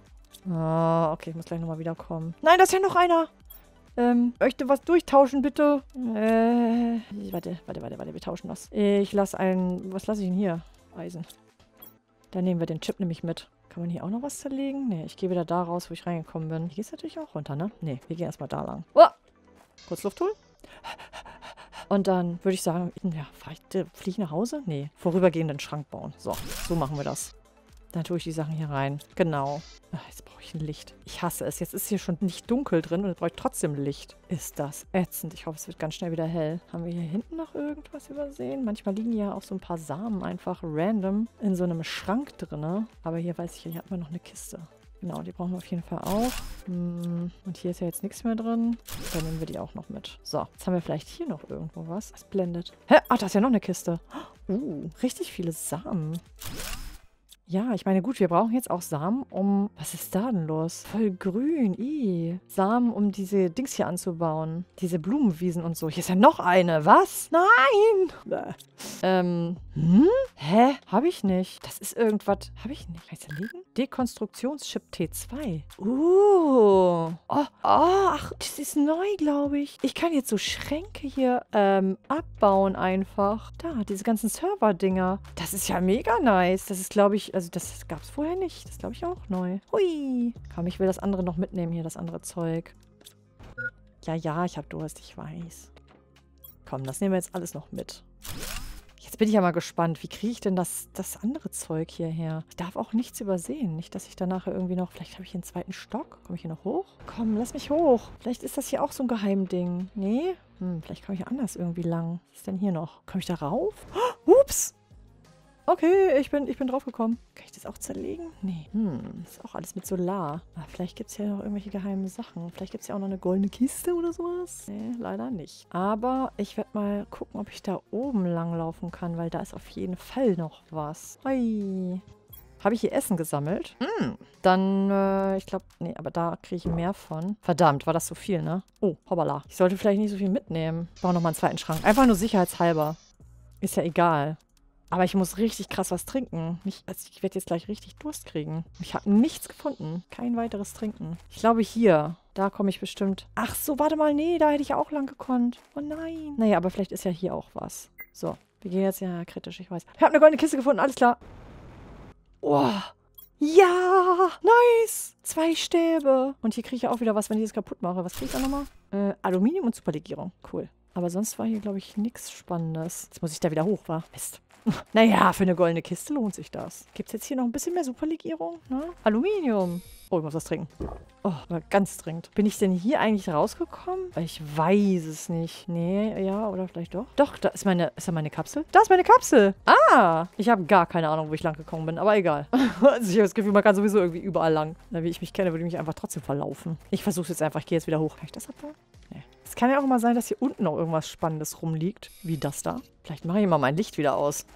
Ah, okay. Ich muss gleich nochmal wiederkommen. Nein, da ist ja noch einer. Möchte was durchtauschen, bitte? Warte. Wir tauschen das. Ich lasse einen... Was lasse ich denn hier? Eisen. Dann nehmen wir den Chip nämlich mit. Kann man hier auch noch was zerlegen? Nee, ich gehe wieder da raus, wo ich reingekommen bin. Hier geht's natürlich auch runter, ne? Nee, wir gehen erstmal da lang. Oh! Kurz Luft holen. Und dann würde ich sagen, ja, fliege ich nach Hause? Nee, vorübergehenden Schrank bauen. So, so machen wir das. Dann tue ich die Sachen hier rein. Genau. Ach, jetzt brauche ich ein Licht. Ich hasse es. Jetzt ist hier schon nicht dunkel drin und jetzt brauche ich trotzdem Licht. Ist das ätzend. Ich hoffe, es wird ganz schnell wieder hell. Haben wir hier hinten noch irgendwas übersehen? Manchmal liegen ja auch so ein paar Samen einfach random in so einem Schrank drin. Aber hier weiß ich ja, hier hat man noch eine Kiste. Genau, die brauchen wir auf jeden Fall auch. Und hier ist ja jetzt nichts mehr drin. Dann nehmen wir die auch noch mit. So, jetzt haben wir vielleicht hier noch irgendwo was. Das blendet. Hä? Ach, da ist ja noch eine Kiste. Richtig viele Samen. Ja, ich meine, gut, wir brauchen jetzt auch Samen, um... Was ist da denn los? Voll grün, Samen, um diese Dings hier anzubauen. Diese Blumenwiesen und so. Hier ist ja noch eine. Was? Nein! Bäh. Hä? Hab ich nicht. Das ist irgendwas... Hab ich nicht. Kann ich da liegen? Dekonstruktionschip T2. Ach, das ist neu, glaube ich. Ich kann jetzt so Schränke hier abbauen einfach. Da, diese ganzen Server-Dinger. Das ist ja mega nice. Das ist, glaube ich... Also das gab es vorher nicht. Das glaube ich auch neu. Hui. Komm, ich will das andere noch mitnehmen hier, das andere Zeug. Ja, ja, ich habe Durst, ich weiß. Komm, das nehmen wir jetzt alles noch mit. Jetzt bin ich ja mal gespannt. Wie kriege ich denn das andere Zeug hierher? Ich darf auch nichts übersehen. Nicht, dass ich danach irgendwie noch... Vielleicht habe ich hier einen zweiten Stock. Komme ich hier noch hoch? Komm, lass mich hoch. Vielleicht ist das hier auch so ein Geheimding. Nee? Vielleicht komme ich ja anders irgendwie lang. Was ist denn hier noch? Komme ich da rauf? Oh, ups! Okay, ich bin draufgekommen. Kann ich das auch zerlegen? Nee. Das ist auch alles mit Solar. Aber vielleicht gibt es ja noch irgendwelche geheimen Sachen. Vielleicht gibt es ja auch noch eine goldene Kiste oder sowas. Nee, leider nicht. Aber ich werde mal gucken, ob ich da oben langlaufen kann, weil da ist auf jeden Fall noch was. Oi. Habe ich hier Essen gesammelt? Dann, ich glaube, nee, aber da kriege ich mehr von. Verdammt, war das so viel, ne? Oh, hoppala. Ich sollte vielleicht nicht so viel mitnehmen. Ich brauche nochmal einen zweiten Schrank. Einfach nur sicherheitshalber. Ist ja egal. Aber ich muss richtig krass was trinken. Ich werde jetzt gleich richtig Durst kriegen. Ich habe nichts gefunden. Kein weiteres Trinken. Ich glaube hier, da komme ich bestimmt... Ach so, warte mal, nee, da hätte ich ja auch lang gekonnt. Oh nein. Naja, aber vielleicht ist ja hier auch was. So, wir gehen jetzt ja kritisch, ich weiß. Ich habe eine goldene Kiste gefunden, alles klar. Oh, ja, nice. 2 Stäbe. Und hier kriege ich ja auch wieder was, wenn ich das kaputt mache. Was kriege ich da nochmal? Aluminium und Superlegierung. Cool. Aber sonst war hier, glaube ich, nichts Spannendes. Jetzt muss ich da wieder hoch, wa? Mist. Naja, für eine goldene Kiste lohnt sich das. Gibt es jetzt hier noch ein bisschen mehr Superlegierung? Ne? Aluminium. Oh, ich muss was trinken. Oh, aber ganz dringend. Bin ich denn hier eigentlich rausgekommen? Ich weiß es nicht. Nee, ja, oder vielleicht doch. Doch, da ist meine Kapsel. Da ist meine Kapsel. Ah, ich habe gar keine Ahnung, wo ich lang gekommen bin, aber egal. Also ich habe das Gefühl, man kann sowieso irgendwie überall lang. Na, wie ich mich kenne, würde ich mich einfach trotzdem verlaufen. Ich versuche es jetzt einfach. Ich gehe jetzt wieder hoch. Kann ich das abbauen? Nee. Es kann ja auch mal sein, dass hier unten noch irgendwas Spannendes rumliegt. Wie das da. Vielleicht mache ich mal mein Licht wieder aus.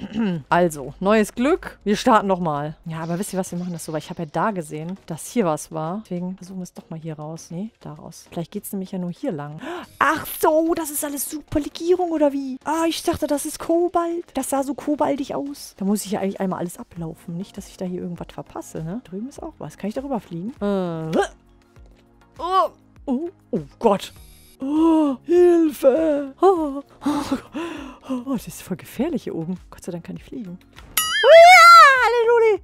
Also, neues Glück. Wir starten nochmal. Ja, aber wisst ihr was? Wir machen das so, weil ich habe ja da gesehen, dass hier was war. Deswegen versuchen wir es doch mal hier raus. Nee, da raus. Vielleicht geht es nämlich ja nur hier lang. Ach so, das ist alles Superlegierung oder wie? Ah, ich dachte, das ist Kobalt. Das sah so kobaltig aus. Da muss ich ja eigentlich einmal alles ablaufen. Nicht, dass ich da hier irgendwas verpasse, ne? Drüben ist auch was. Kann ich darüber fliegen? Oh Gott. Oh, Hilfe! Oh, das ist voll gefährlich hier oben. Gott sei Dank kann ich fliegen.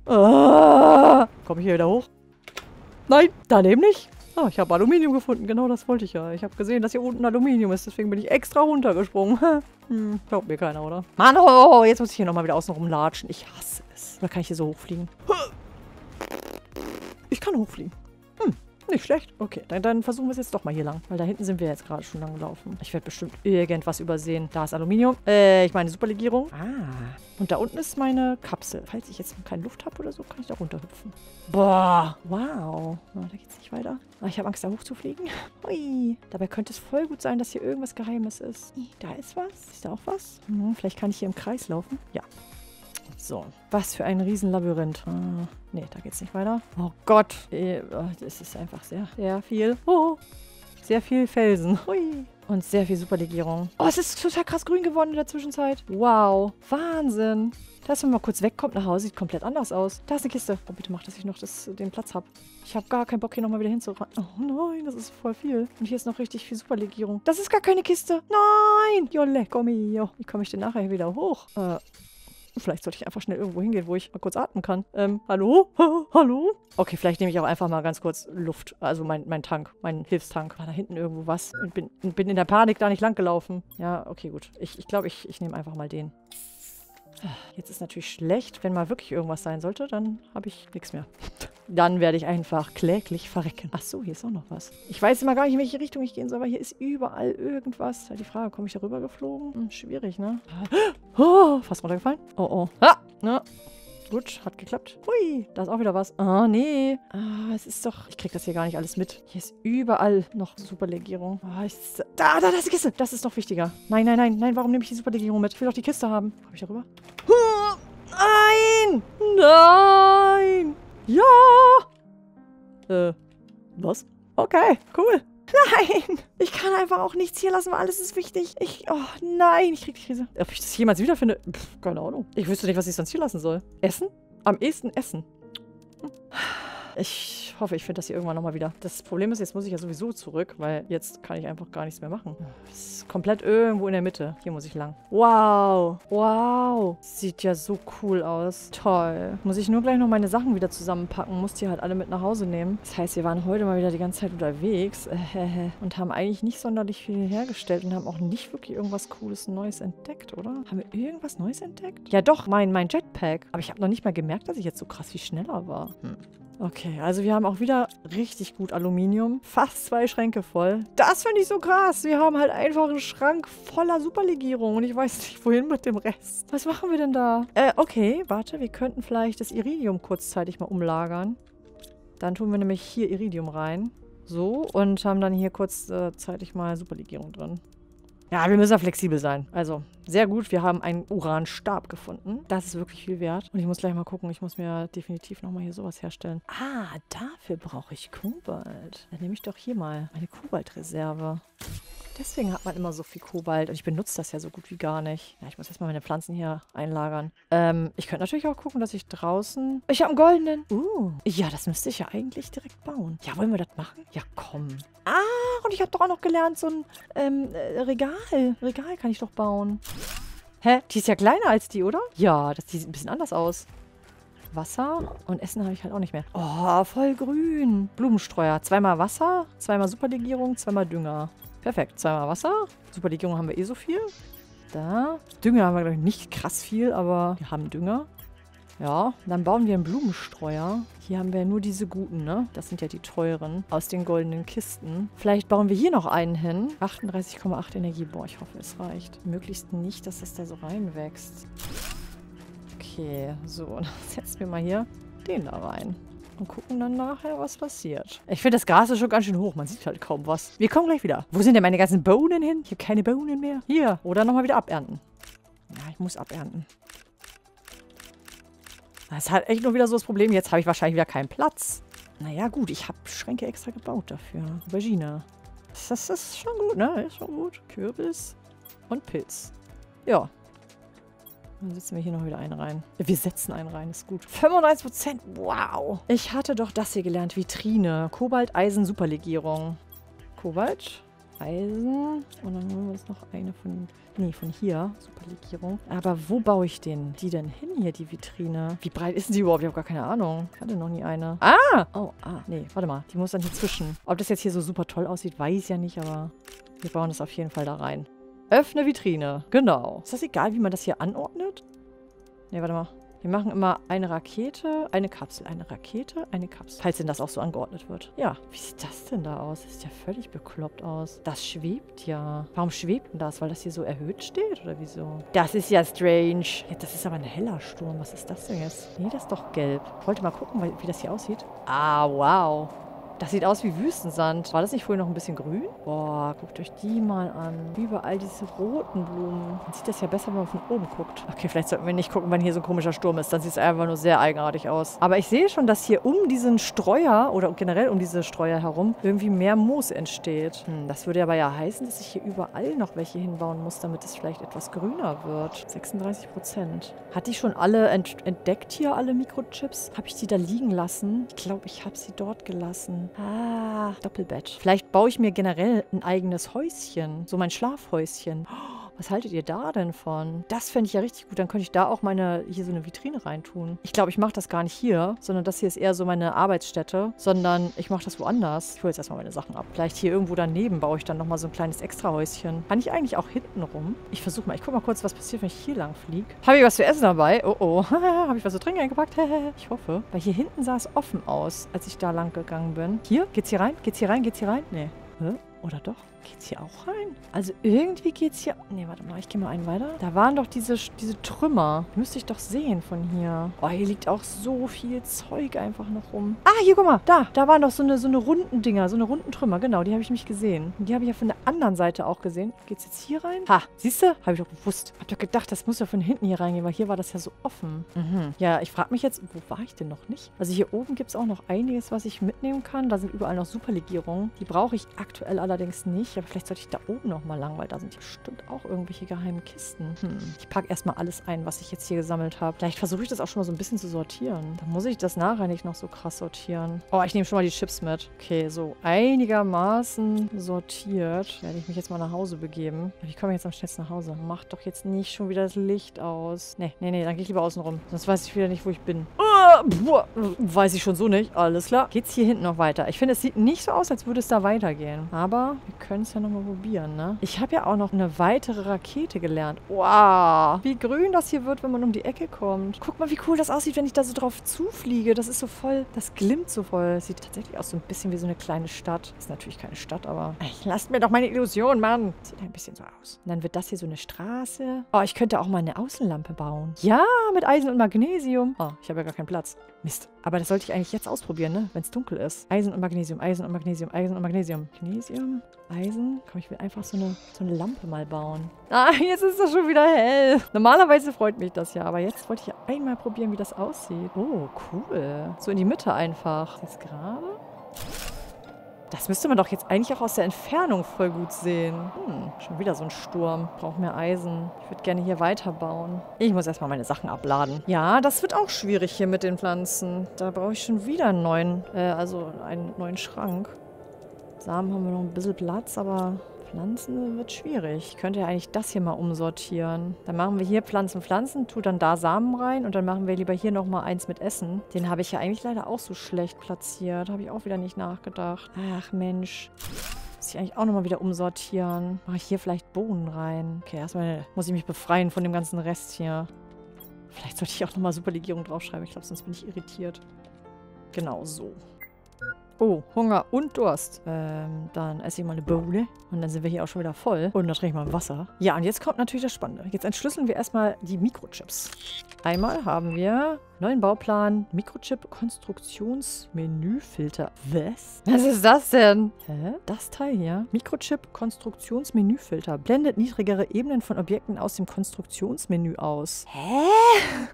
Halleluja! Komme ich hier wieder hoch? Nein, daneben nicht. Oh, ich habe Aluminium gefunden. Genau das wollte ich ja. Ich habe gesehen, dass hier unten Aluminium ist. Deswegen bin ich extra runtergesprungen. Glaubt mir keiner, oder? Mann, oh, jetzt muss ich hier nochmal wieder außen rumlatschen. Ich hasse es. Oder kann ich hier so hochfliegen? Ich kann hochfliegen. Nicht schlecht. Okay, dann versuchen wir es jetzt doch mal hier lang. Weil da hinten sind wir jetzt gerade schon lang gelaufen. Ich werde bestimmt irgendwas übersehen. Da ist Aluminium. Ich meine Superlegierung. Ah. Und da unten ist meine Kapsel. Falls ich jetzt keine Luft habe oder so, kann ich da runterhüpfen. Boah, wow. Na, da geht's nicht weiter. Ich habe Angst, da hochzufliegen. Ui. Dabei könnte es voll gut sein, dass hier irgendwas Geheimes ist. Da ist was. Ist da auch was? Hm, vielleicht kann ich hier im Kreis laufen. Ja. So, was für ein Riesenlabyrinth. Ah, nee, da geht's nicht weiter. Oh Gott, es ist einfach sehr, sehr viel. Oh, sehr viel Felsen. Hui. Und sehr viel Superlegierung. Oh, es ist total krass grün geworden in der Zwischenzeit. Wow, Wahnsinn. Das, wenn man mal kurz wegkommt nach Hause, sieht komplett anders aus. Da ist eine Kiste. Oh, bitte mach, dass ich noch den Platz habe. Ich habe gar keinen Bock, hier nochmal wieder hinzurennen. Oh nein, das ist voll viel. Und hier ist noch richtig viel Superlegierung. Das ist gar keine Kiste. Nein. Jole, komm hier. Wie komme ich denn nachher wieder hoch? Vielleicht sollte ich einfach schnell irgendwo hingehen, wo ich mal kurz atmen kann. Hallo? Hallo? Okay, vielleicht nehme ich auch einfach mal ganz kurz Luft. Also mein Tank, mein Hilfstank. War da hinten irgendwo was? Und bin in der Panik da nicht lang gelaufen. Ja, okay, gut. Ich glaube, ich nehme einfach mal den. Jetzt ist natürlich schlecht. Wenn mal wirklich irgendwas sein sollte, dann habe ich nichts mehr. Dann werde ich einfach kläglich verrecken. Ach so, hier ist auch noch was. Ich weiß immer gar nicht, in welche Richtung ich gehen soll, aber hier ist überall irgendwas. Halt die Frage, komme ich da rüber geflogen? Hm, schwierig, ne? Oh, fast runtergefallen. Oh, oh. Ha! Na. Gut, hat geklappt. Hui, da ist auch wieder was. Ah, nee. Ah, es ist doch... Ich krieg das hier gar nicht alles mit. Hier ist überall noch Superlegierung. Ah, da ist die Kiste. Das ist noch wichtiger. Nein, nein, nein, nein. Warum nehme ich die Superlegierung mit? Ich will doch die Kiste haben. Komm ich da rüber? Nein! Nein! Ja! Was? Okay, cool. Nein! Ich kann einfach auch nichts hier lassen, weil alles ist wichtig. Oh nein, ich krieg die Krise. Ob ich das jemals wiederfinde? Pff, keine Ahnung. Ich wüsste nicht, was ich sonst hier lassen soll. Essen? Am ehesten Essen. Ich hoffe, ich finde das hier irgendwann nochmal wieder. Das Problem ist, jetzt muss ich ja sowieso zurück, weil jetzt kann ich einfach gar nichts mehr machen. Es ist komplett irgendwo in der Mitte. Hier muss ich lang. Wow. Wow. Sieht ja so cool aus. Toll. Muss ich nur gleich noch meine Sachen wieder zusammenpacken. Muss die halt alle mit nach Hause nehmen. Das heißt, wir waren heute mal wieder die ganze Zeit unterwegs. Und haben eigentlich nicht sonderlich viel hergestellt und haben auch nicht wirklich irgendwas Cooles Neues entdeckt, oder? Haben wir irgendwas Neues entdeckt? Ja doch, mein Jetpack. Aber ich habe noch nicht mal gemerkt, dass ich jetzt so krass viel schneller war. Hm. Okay, also wir haben auch wieder richtig gut Aluminium. Fast 2 Schränke voll. Das finde ich so krass. Wir haben halt einfach einen Schrank voller Superlegierung. Und ich weiß nicht, wohin mit dem Rest. Was machen wir denn da? Okay, warte. Wir könnten vielleicht das Iridium kurzzeitig mal umlagern. Dann tun wir nämlich hier Iridium rein. So, und haben dann hier kurzzeitig mal Superlegierung drin. Ja, wir müssen ja flexibel sein. Also, sehr gut. Wir haben einen Uranstab gefunden. Das ist wirklich viel wert. Und ich muss gleich mal gucken. Ich muss mir definitiv nochmal hier sowas herstellen. Ah, dafür brauche ich Kobalt. Dann nehme ich doch hier mal meine Kobaltreserve. Deswegen hat man immer so viel Kobalt. Und ich benutze das ja so gut wie gar nicht. Ja, ich muss erstmal meine Pflanzen hier einlagern. Ich könnte natürlich auch gucken, dass ich draußen... Ich habe einen goldenen. Ja, das müsste ich ja eigentlich direkt bauen. Ja, wollen wir das machen? Ja, komm. Ah! Und ich habe doch auch noch gelernt, so ein Regal. Regal kann ich doch bauen. Hä? Die ist ja kleiner als die, oder? Ja, die sieht ein bisschen anders aus. Wasser und Essen habe ich halt auch nicht mehr. Oh, voll grün. Blumenstreuer. 2-mal Wasser, 2-mal Superlegierung, 2-mal Dünger. Perfekt. 2-mal Wasser. Superlegierung haben wir eh so viel. Da. Dünger haben wir, glaube ich, nicht krass viel, aber wir haben Dünger. Ja, dann bauen wir einen Blumenstreuer. Hier haben wir ja nur diese guten, ne? Das sind ja die teuren aus den goldenen Kisten. Vielleicht bauen wir hier noch einen hin. 38,8 Energie. Boah, ich hoffe, es reicht. Möglichst nicht, dass das da so reinwächst. Okay, so. Dann setzen wir mal hier den da rein. Und gucken dann nachher, was passiert. Ich finde, das Gras ist schon ganz schön hoch. Man sieht halt kaum was. Wir kommen gleich wieder. Wo sind denn meine ganzen Bohnen hin? Ich habe keine Bohnen mehr. Hier. Oder nochmal wieder abernten. Ja, ich muss abernten. Das hat echt nur wieder so das Problem. Jetzt habe ich wahrscheinlich wieder keinen Platz. Naja, gut, ich habe Schränke extra gebaut dafür. Aubergine. Das ist schon gut, ne? Ist schon gut. Kürbis und Pilz. Ja. Dann setzen wir hier noch wieder einen rein. Wir setzen einen rein, ist gut. 35%, wow. Ich hatte doch das hier gelernt. Vitrine. Kobalt, Eisen, Superlegierung. Kobalt, Eisen. Und dann holen wir uns noch eine von... Nee, von hier. Superlegierung. Aber wo baue ich die denn hin hier, die Vitrine? Wie breit ist denn die überhaupt? Ich habe gar keine Ahnung. Ich hatte noch nie eine. Ah! Oh, ah. Nee, warte mal. Die muss dann hier zwischen. Ob das jetzt hier so super toll aussieht, weiß ich ja nicht, aber wir bauen das auf jeden Fall da rein. Öffne Vitrine. Genau. Ist das egal, wie man das hier anordnet? Nee, warte mal. Wir machen immer eine Rakete, eine Kapsel, eine Rakete, eine Kapsel. Falls denn das auch so angeordnet wird. Ja, wie sieht das denn da aus? Das sieht ja völlig bekloppt aus. Das schwebt ja. Warum schwebt denn das? Weil das hier so erhöht steht oder wieso? Das ist ja strange. Ja, das ist aber ein heller Sturm. Was ist das denn jetzt? Nee, das ist doch gelb. Ich wollte mal gucken, wie das hier aussieht. Ah, wow. Das sieht aus wie Wüstensand. War das nicht vorhin noch ein bisschen grün? Boah, guckt euch die mal an. Überall diese roten Blumen. Man sieht das ja besser, wenn man von oben guckt. Okay, vielleicht sollten wir nicht gucken, wenn hier so ein komischer Sturm ist. Dann sieht es einfach nur sehr eigenartig aus. Aber ich sehe schon, dass hier um diesen Streuer oder generell um diese Streuer herum irgendwie mehr Moos entsteht. Das würde aber ja heißen, dass ich hier überall noch welche hinbauen muss, damit es vielleicht etwas grüner wird. 36%. Hatte ich schon alle entdeckt hier, alle Mikrochips? Habe ich die da liegen lassen? Ich glaube, ich habe sie dort gelassen. Ah, Doppelbett. Vielleicht baue ich mir generell ein eigenes Häuschen. So mein Schlafhäuschen. Oh, was haltet ihr da denn von? Das fände ich ja richtig gut. Dann könnte ich da auch meine, hier so eine Vitrine reintun. Ich glaube, ich mache das gar nicht hier, sondern das hier ist eher so meine Arbeitsstätte, sondern ich mache das woanders. Ich hole jetzt erstmal meine Sachen ab. Vielleicht hier irgendwo daneben baue ich dann nochmal so ein kleines Extrahäuschen. Kann ich eigentlich auch hinten rum? Ich versuche mal. Ich gucke mal kurz, was passiert, wenn ich hier lang fliege. Habe ich was zu essen dabei? Oh, oh. Habe ich was zu trinken eingepackt? Ich hoffe. Weil hier hinten sah es offen aus, als ich da lang gegangen bin. Hier? Geht's hier rein? Geht's hier rein? Geht's hier rein? Nee. Hä? Oder doch? Geht's hier auch rein? Also irgendwie geht's hier... Ne, warte mal, ich gehe mal einen weiter. Da waren doch diese Trümmer. Müsste ich doch sehen von hier. Oh, hier liegt auch so viel Zeug einfach noch rum. Ah, hier, guck mal. Da waren doch so eine runden Dinger, so eine runden Trümmer. Genau, die habe ich nicht gesehen. Und die habe ich ja von der anderen Seite auch gesehen. Geht's jetzt hier rein? Ha, siehst du? Habe ich doch gewusst. Hab doch gedacht, das muss ja von hinten hier reingehen, weil hier war das ja so offen. Mhm. Ja, ich frage mich jetzt, wo war ich denn noch nicht? Also hier oben gibt es auch noch einiges, was ich mitnehmen kann. Da sind überall noch Superlegierungen. Die brauche ich aktuell allerdings nicht. Aber vielleicht sollte ich da oben nochmal lang, weil da sind bestimmt auch irgendwelche geheimen Kisten. Ich packe erstmal alles ein, was ich jetzt hier gesammelt habe. Vielleicht versuche ich das auch schon mal so ein bisschen zu sortieren. Dann muss ich das nachher nicht noch so krass sortieren. Oh, ich nehme schon mal die Chips mit. Okay, so einigermaßen sortiert. Werde ich mich jetzt mal nach Hause begeben. Wie komme ich jetzt am schnellsten nach Hause? Mach doch jetzt nicht schon wieder das Licht aus. Nee, dann gehe ich lieber außen rum. Sonst weiß ich wieder nicht, wo ich bin. Weiß ich schon so nicht. Alles klar. Geht's hier hinten noch weiter? Ich finde, es sieht nicht so aus, als würde es da weitergehen. Aber wir können es ja nochmal probieren, ne? Ich habe ja auch noch eine weitere Rakete gelernt. Wow! Wie grün das hier wird, wenn man um die Ecke kommt. Guck mal, wie cool das aussieht, wenn ich da so drauf zufliege. Das ist so voll, das glimmt so voll. Sieht tatsächlich aus so ein bisschen wie so eine kleine Stadt. Ist natürlich keine Stadt, aber... Ey, lasst mir doch meine Illusion, Mann! Sieht ein bisschen so aus. Und dann wird das hier so eine Straße. Oh, ich könnte auch mal eine Außenlampe bauen. Ja, mit Eisen und Magnesium. Oh, ich habe ja gar keinen Platz. Mist. Aber das sollte ich eigentlich jetzt ausprobieren, ne? Wenn es dunkel ist. Eisen und Magnesium, Eisen und Magnesium, Eisen und Magnesium. Magnesium, Eisen. Komm, ich will einfach so eine Lampe mal bauen. Ah, jetzt ist das schon wieder hell. Normalerweise freut mich das ja, aber jetzt wollte ich ja einmal probieren, wie das aussieht. Oh, cool. So in die Mitte einfach. Jetzt gerade... Das müsste man doch jetzt eigentlich auch aus der Entfernung voll gut sehen. Schon wieder so ein Sturm. Ich brauche mehr Eisen. Ich würde gerne hier weiterbauen. Ich muss erstmal meine Sachen abladen. Ja, das wird auch schwierig hier mit den Pflanzen. Da brauche ich schon wieder einen neuen, einen neuen Schrank. Samen haben wir noch ein bisschen Platz, aber... Pflanzen wird schwierig. Ich könnte ja eigentlich das hier mal umsortieren. Dann machen wir hier Pflanzen, tu dann da Samen rein und dann machen wir lieber hier nochmal eins mit Essen. Den habe ich ja eigentlich leider auch so schlecht platziert. Habe ich auch wieder nicht nachgedacht. Ach Mensch. Muss ich eigentlich auch nochmal wieder umsortieren. Mache ich hier vielleicht Bohnen rein? Okay, erstmal muss ich mich befreien von dem ganzen Rest hier. Vielleicht sollte ich auch nochmal Superlegierung draufschreiben. Ich glaube, sonst bin ich irritiert. Genau so. Oh, Hunger und Durst. Dann esse ich mal eine Bohle. Und dann sind wir hier auch schon wieder voll. Und dann trinke ich mal Wasser. Ja, und jetzt kommt natürlich das Spannende. Jetzt entschlüsseln wir erstmal die Mikrochips. Einmal haben wir neuen Bauplan. Mikrochip-Konstruktionsmenüfilter. Was? Was ist das denn? Hä? Das Teil hier. Mikrochip-Konstruktionsmenüfilter. Blendet niedrigere Ebenen von Objekten aus dem Konstruktionsmenü aus. Hä?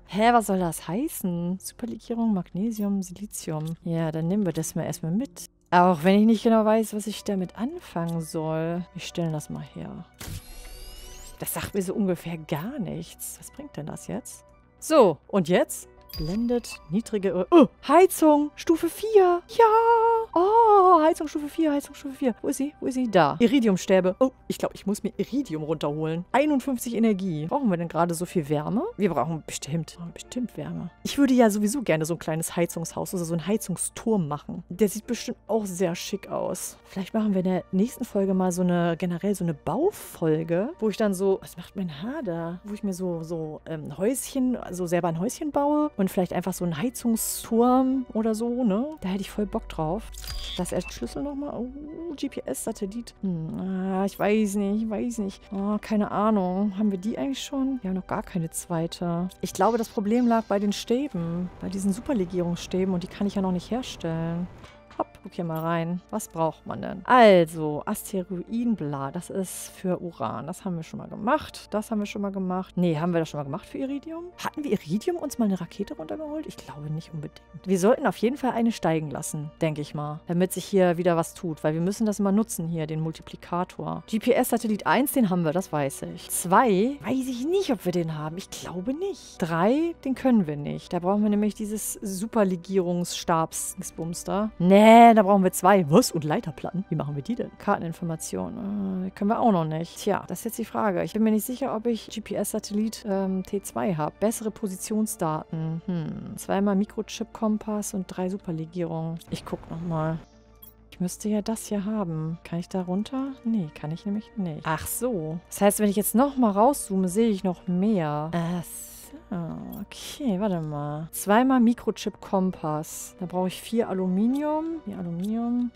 Hä, was soll das heißen? Superlegierung, Magnesium, Silizium. Ja, dann nehmen wir das mal erstmal mit. Auch wenn ich nicht genau weiß, was ich damit anfangen soll. Wir stellen das mal her. Das sagt mir so ungefähr gar nichts. Was bringt denn das jetzt? So, und jetzt? Blendet niedrigere Heizung Stufe 4. Ja! Oh, Heizung Stufe 4, Heizung Stufe 4. Wo ist sie? Wo ist sie? Da. Iridiumstäbe. Oh, ich glaube, ich muss mir Iridium runterholen. 51 Energie. Brauchen wir denn gerade so viel Wärme? Wir brauchen bestimmt Wärme. Ich würde ja sowieso gerne so ein kleines Heizungshaus, also so einen Heizungsturm machen. Der sieht bestimmt auch sehr schick aus. Vielleicht machen wir in der nächsten Folge mal so eine, generell so eine Baufolge, wo ich dann so, was macht mein Haar da? Wo ich mir so Häuschen, also selber ein Häuschen baue und vielleicht einfach so einen Heizungsturm oder so, ne? Da hätte ich voll Bock drauf. Das Schlüssel nochmal. Oh, GPS-Satellit. Ich weiß nicht, Oh, keine Ahnung. Haben wir die eigentlich schon? Wir haben noch gar keine zweite. Ich glaube, das Problem lag bei den Stäben. Bei diesen Superlegierungsstäben. Und die kann ich ja noch nicht herstellen. Hopp, guck hier mal rein. Was braucht man denn? Also, Asteroidenblatt. Das ist für Uran. Das haben wir schon mal gemacht. Das haben wir schon mal gemacht. Nee, haben wir das schon mal gemacht für Iridium? Hatten wir Iridium uns mal eine Rakete runtergeholt? Ich glaube nicht unbedingt. Wir sollten auf jeden Fall eine steigen lassen, denke ich mal. Damit sich hier wieder was tut. Weil wir müssen das immer nutzen hier, den Multiplikator. GPS-Satellit 1, den haben wir, das weiß ich. 2, weiß ich nicht, ob wir den haben. Ich glaube nicht. 3, den können wir nicht. Da brauchen wir nämlich dieses Superlegierungsstabs-Bums da. Nee. Da brauchen wir 2. Was? Und Leiterplatten? Wie machen wir die denn? Karteninformationen. Können wir auch noch nicht. Tja, das ist jetzt die Frage. Ich bin mir nicht sicher, ob ich GPS-Satellit T2 habe. Bessere Positionsdaten. 2-mal Mikrochip-Kompass und 3 Superlegierungen. Ich guck nochmal. Ich müsste ja das hier haben. Kann ich da runter? Nee, kann ich nämlich nicht. Ach so. Das heißt, wenn ich jetzt nochmal rauszoome, sehe ich noch mehr. Okay, warte mal. 2-mal Mikrochip-Kompass. Da brauche ich 4 Aluminium. 4 Aluminium.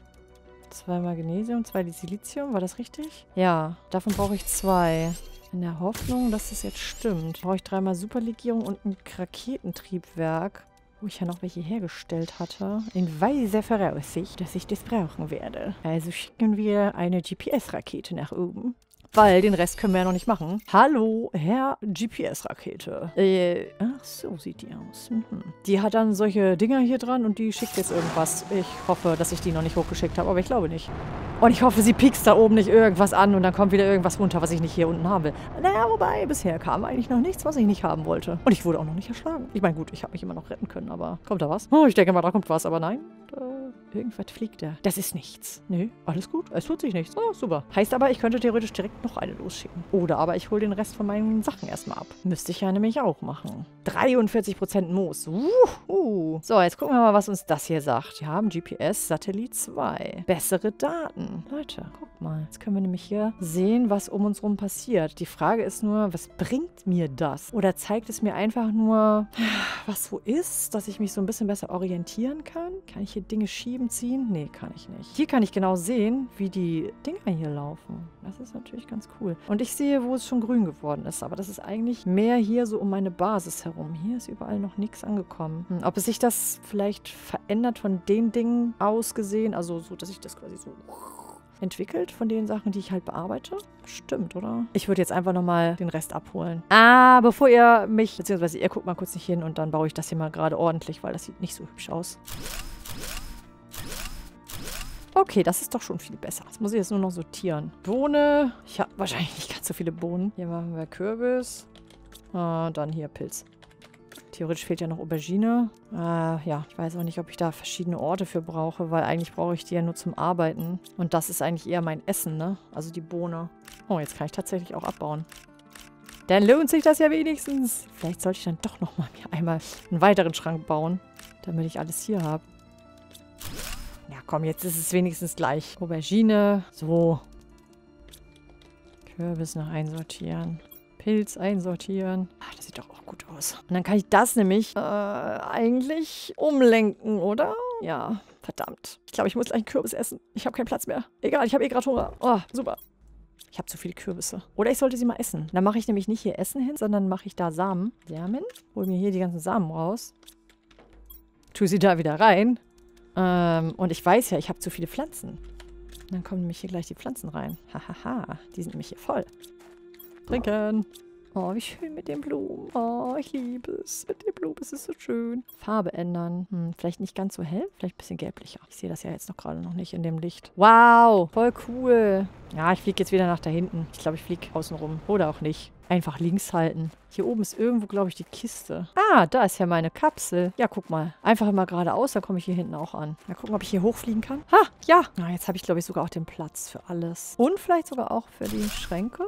2-mal Magnesium, 2 Silizium. War das richtig? Ja, davon brauche ich 2. In der Hoffnung, dass das jetzt stimmt. Brauche ich 3-mal Superlegierung und ein Raketentriebwerk. Wo ich ja noch welche hergestellt hatte. In weiser Voraussicht, dass ich das brauchen werde. Also schicken wir eine GPS-Rakete nach oben. Weil den Rest können wir ja noch nicht machen. Hallo, Herr GPS-Rakete. Ach, so sieht die aus. Die hat dann solche Dinger hier dran und die schickt jetzt irgendwas. Ich hoffe, dass ich die noch nicht hochgeschickt habe, aber ich glaube nicht. Und ich hoffe, sie piekst da oben nicht irgendwas an und dann kommt wieder irgendwas runter, was ich nicht hier unten haben will. Naja, wobei, bisher kam eigentlich noch nichts, was ich nicht haben wollte. Und ich wurde auch noch nicht erschlagen. Ich meine, gut, ich habe mich immer noch retten können, aber kommt da was? Oh, ich denke mal, da kommt was, aber nein. Irgendwas fliegt da. Das ist nichts. Nö, alles gut. Es tut sich nichts. Oh, super. Heißt aber, ich könnte theoretisch direkt noch eine losschicken. Oder aber ich hole den Rest von meinen Sachen erstmal ab. Müsste ich ja nämlich auch machen. 43% Moos. So, jetzt gucken wir mal, was uns das hier sagt. Wir haben GPS-Satellit 2. Bessere Daten. Leute, guck mal. Jetzt können wir nämlich hier sehen, was um uns rum passiert. Die Frage ist nur, was bringt mir das? Oder zeigt es mir einfach nur, was so ist, dass ich mich so ein bisschen besser orientieren kann? Kann ich hier Dinge schieben, ziehen? Nee, kann ich nicht. Hier kann ich genau sehen, wie die Dinger hier laufen. Das ist natürlich ganz cool. Und ich sehe, wo es schon grün geworden ist. Aber das ist eigentlich mehr hier so um meine Basis herum. Hier ist überall noch nichts angekommen. Ob es sich das vielleicht verändert von den Dingen aus gesehen? Also so, dass ich das quasi so entwickelt von den Sachen, die ich halt bearbeite. Stimmt, oder? Ich würde jetzt einfach nochmal den Rest abholen. Ah, bevor ihr mich, beziehungsweise ihr guckt mal kurz nicht hin und dann baue ich das hier mal gerade ordentlich, weil das sieht nicht so hübsch aus. Okay, das ist doch schon viel besser. Das muss ich jetzt nur noch sortieren. Bohne. Ich habe wahrscheinlich nicht ganz so viele Bohnen. Hier machen wir Kürbis. Dann hier Pilz. Theoretisch fehlt ja noch Aubergine. Ja, ich weiß auch nicht, ob ich da verschiedene Orte für brauche, weil eigentlich brauche ich die ja nur zum Arbeiten. Und das ist eigentlich eher mein Essen, ne? Also die Bohne. Oh, jetzt kann ich tatsächlich auch abbauen. Dann lohnt sich das ja wenigstens. Vielleicht sollte ich dann doch nochmal mir einmal einen weiteren Schrank bauen, damit ich alles hier habe. Ja, komm, jetzt ist es wenigstens gleich. Aubergine. So. Kürbis noch einsortieren. Pilz einsortieren. Ach, das sieht doch auch gut aus. Und dann kann ich das nämlich eigentlich umlenken, oder? Ja, verdammt. Ich glaube, ich muss gleich einen Kürbis essen. Ich habe keinen Platz mehr. Egal, ich habe eh gerade Hunger. Oh, super. Ich habe zu viele Kürbisse. Oder ich sollte sie mal essen. Dann mache ich nämlich nicht hier Essen hin, sondern mache ich da Samen. Samen. Hol mir hier die ganzen Samen raus. Tue sie da wieder rein. Und ich weiß ja, ich habe zu viele Pflanzen. Dann kommen nämlich hier gleich die Pflanzen rein. Hahaha, die sind nämlich hier voll. Trinken. Oh, wie schön mit den Blumen. Oh, ich liebe es. Mit den Blumen ist es so schön. Farbe ändern. Vielleicht nicht ganz so hell, vielleicht ein bisschen gelblicher. Ich sehe das ja jetzt noch gerade noch nicht in dem Licht. Wow, voll cool. Ja, ich fliege jetzt wieder nach da hinten. Ich glaube, ich fliege außen rum. Oder auch nicht. Einfach links halten. Hier oben ist irgendwo, glaube ich, die Kiste. Ah, da ist ja meine Kapsel. Ja, guck mal. Einfach immer geradeaus, dann komme ich hier hinten auch an. Mal gucken, ob ich hier hochfliegen kann. Ha, ja. Na, jetzt habe ich, glaube ich, sogar auch den Platz für alles. Und vielleicht sogar auch für die Schränke.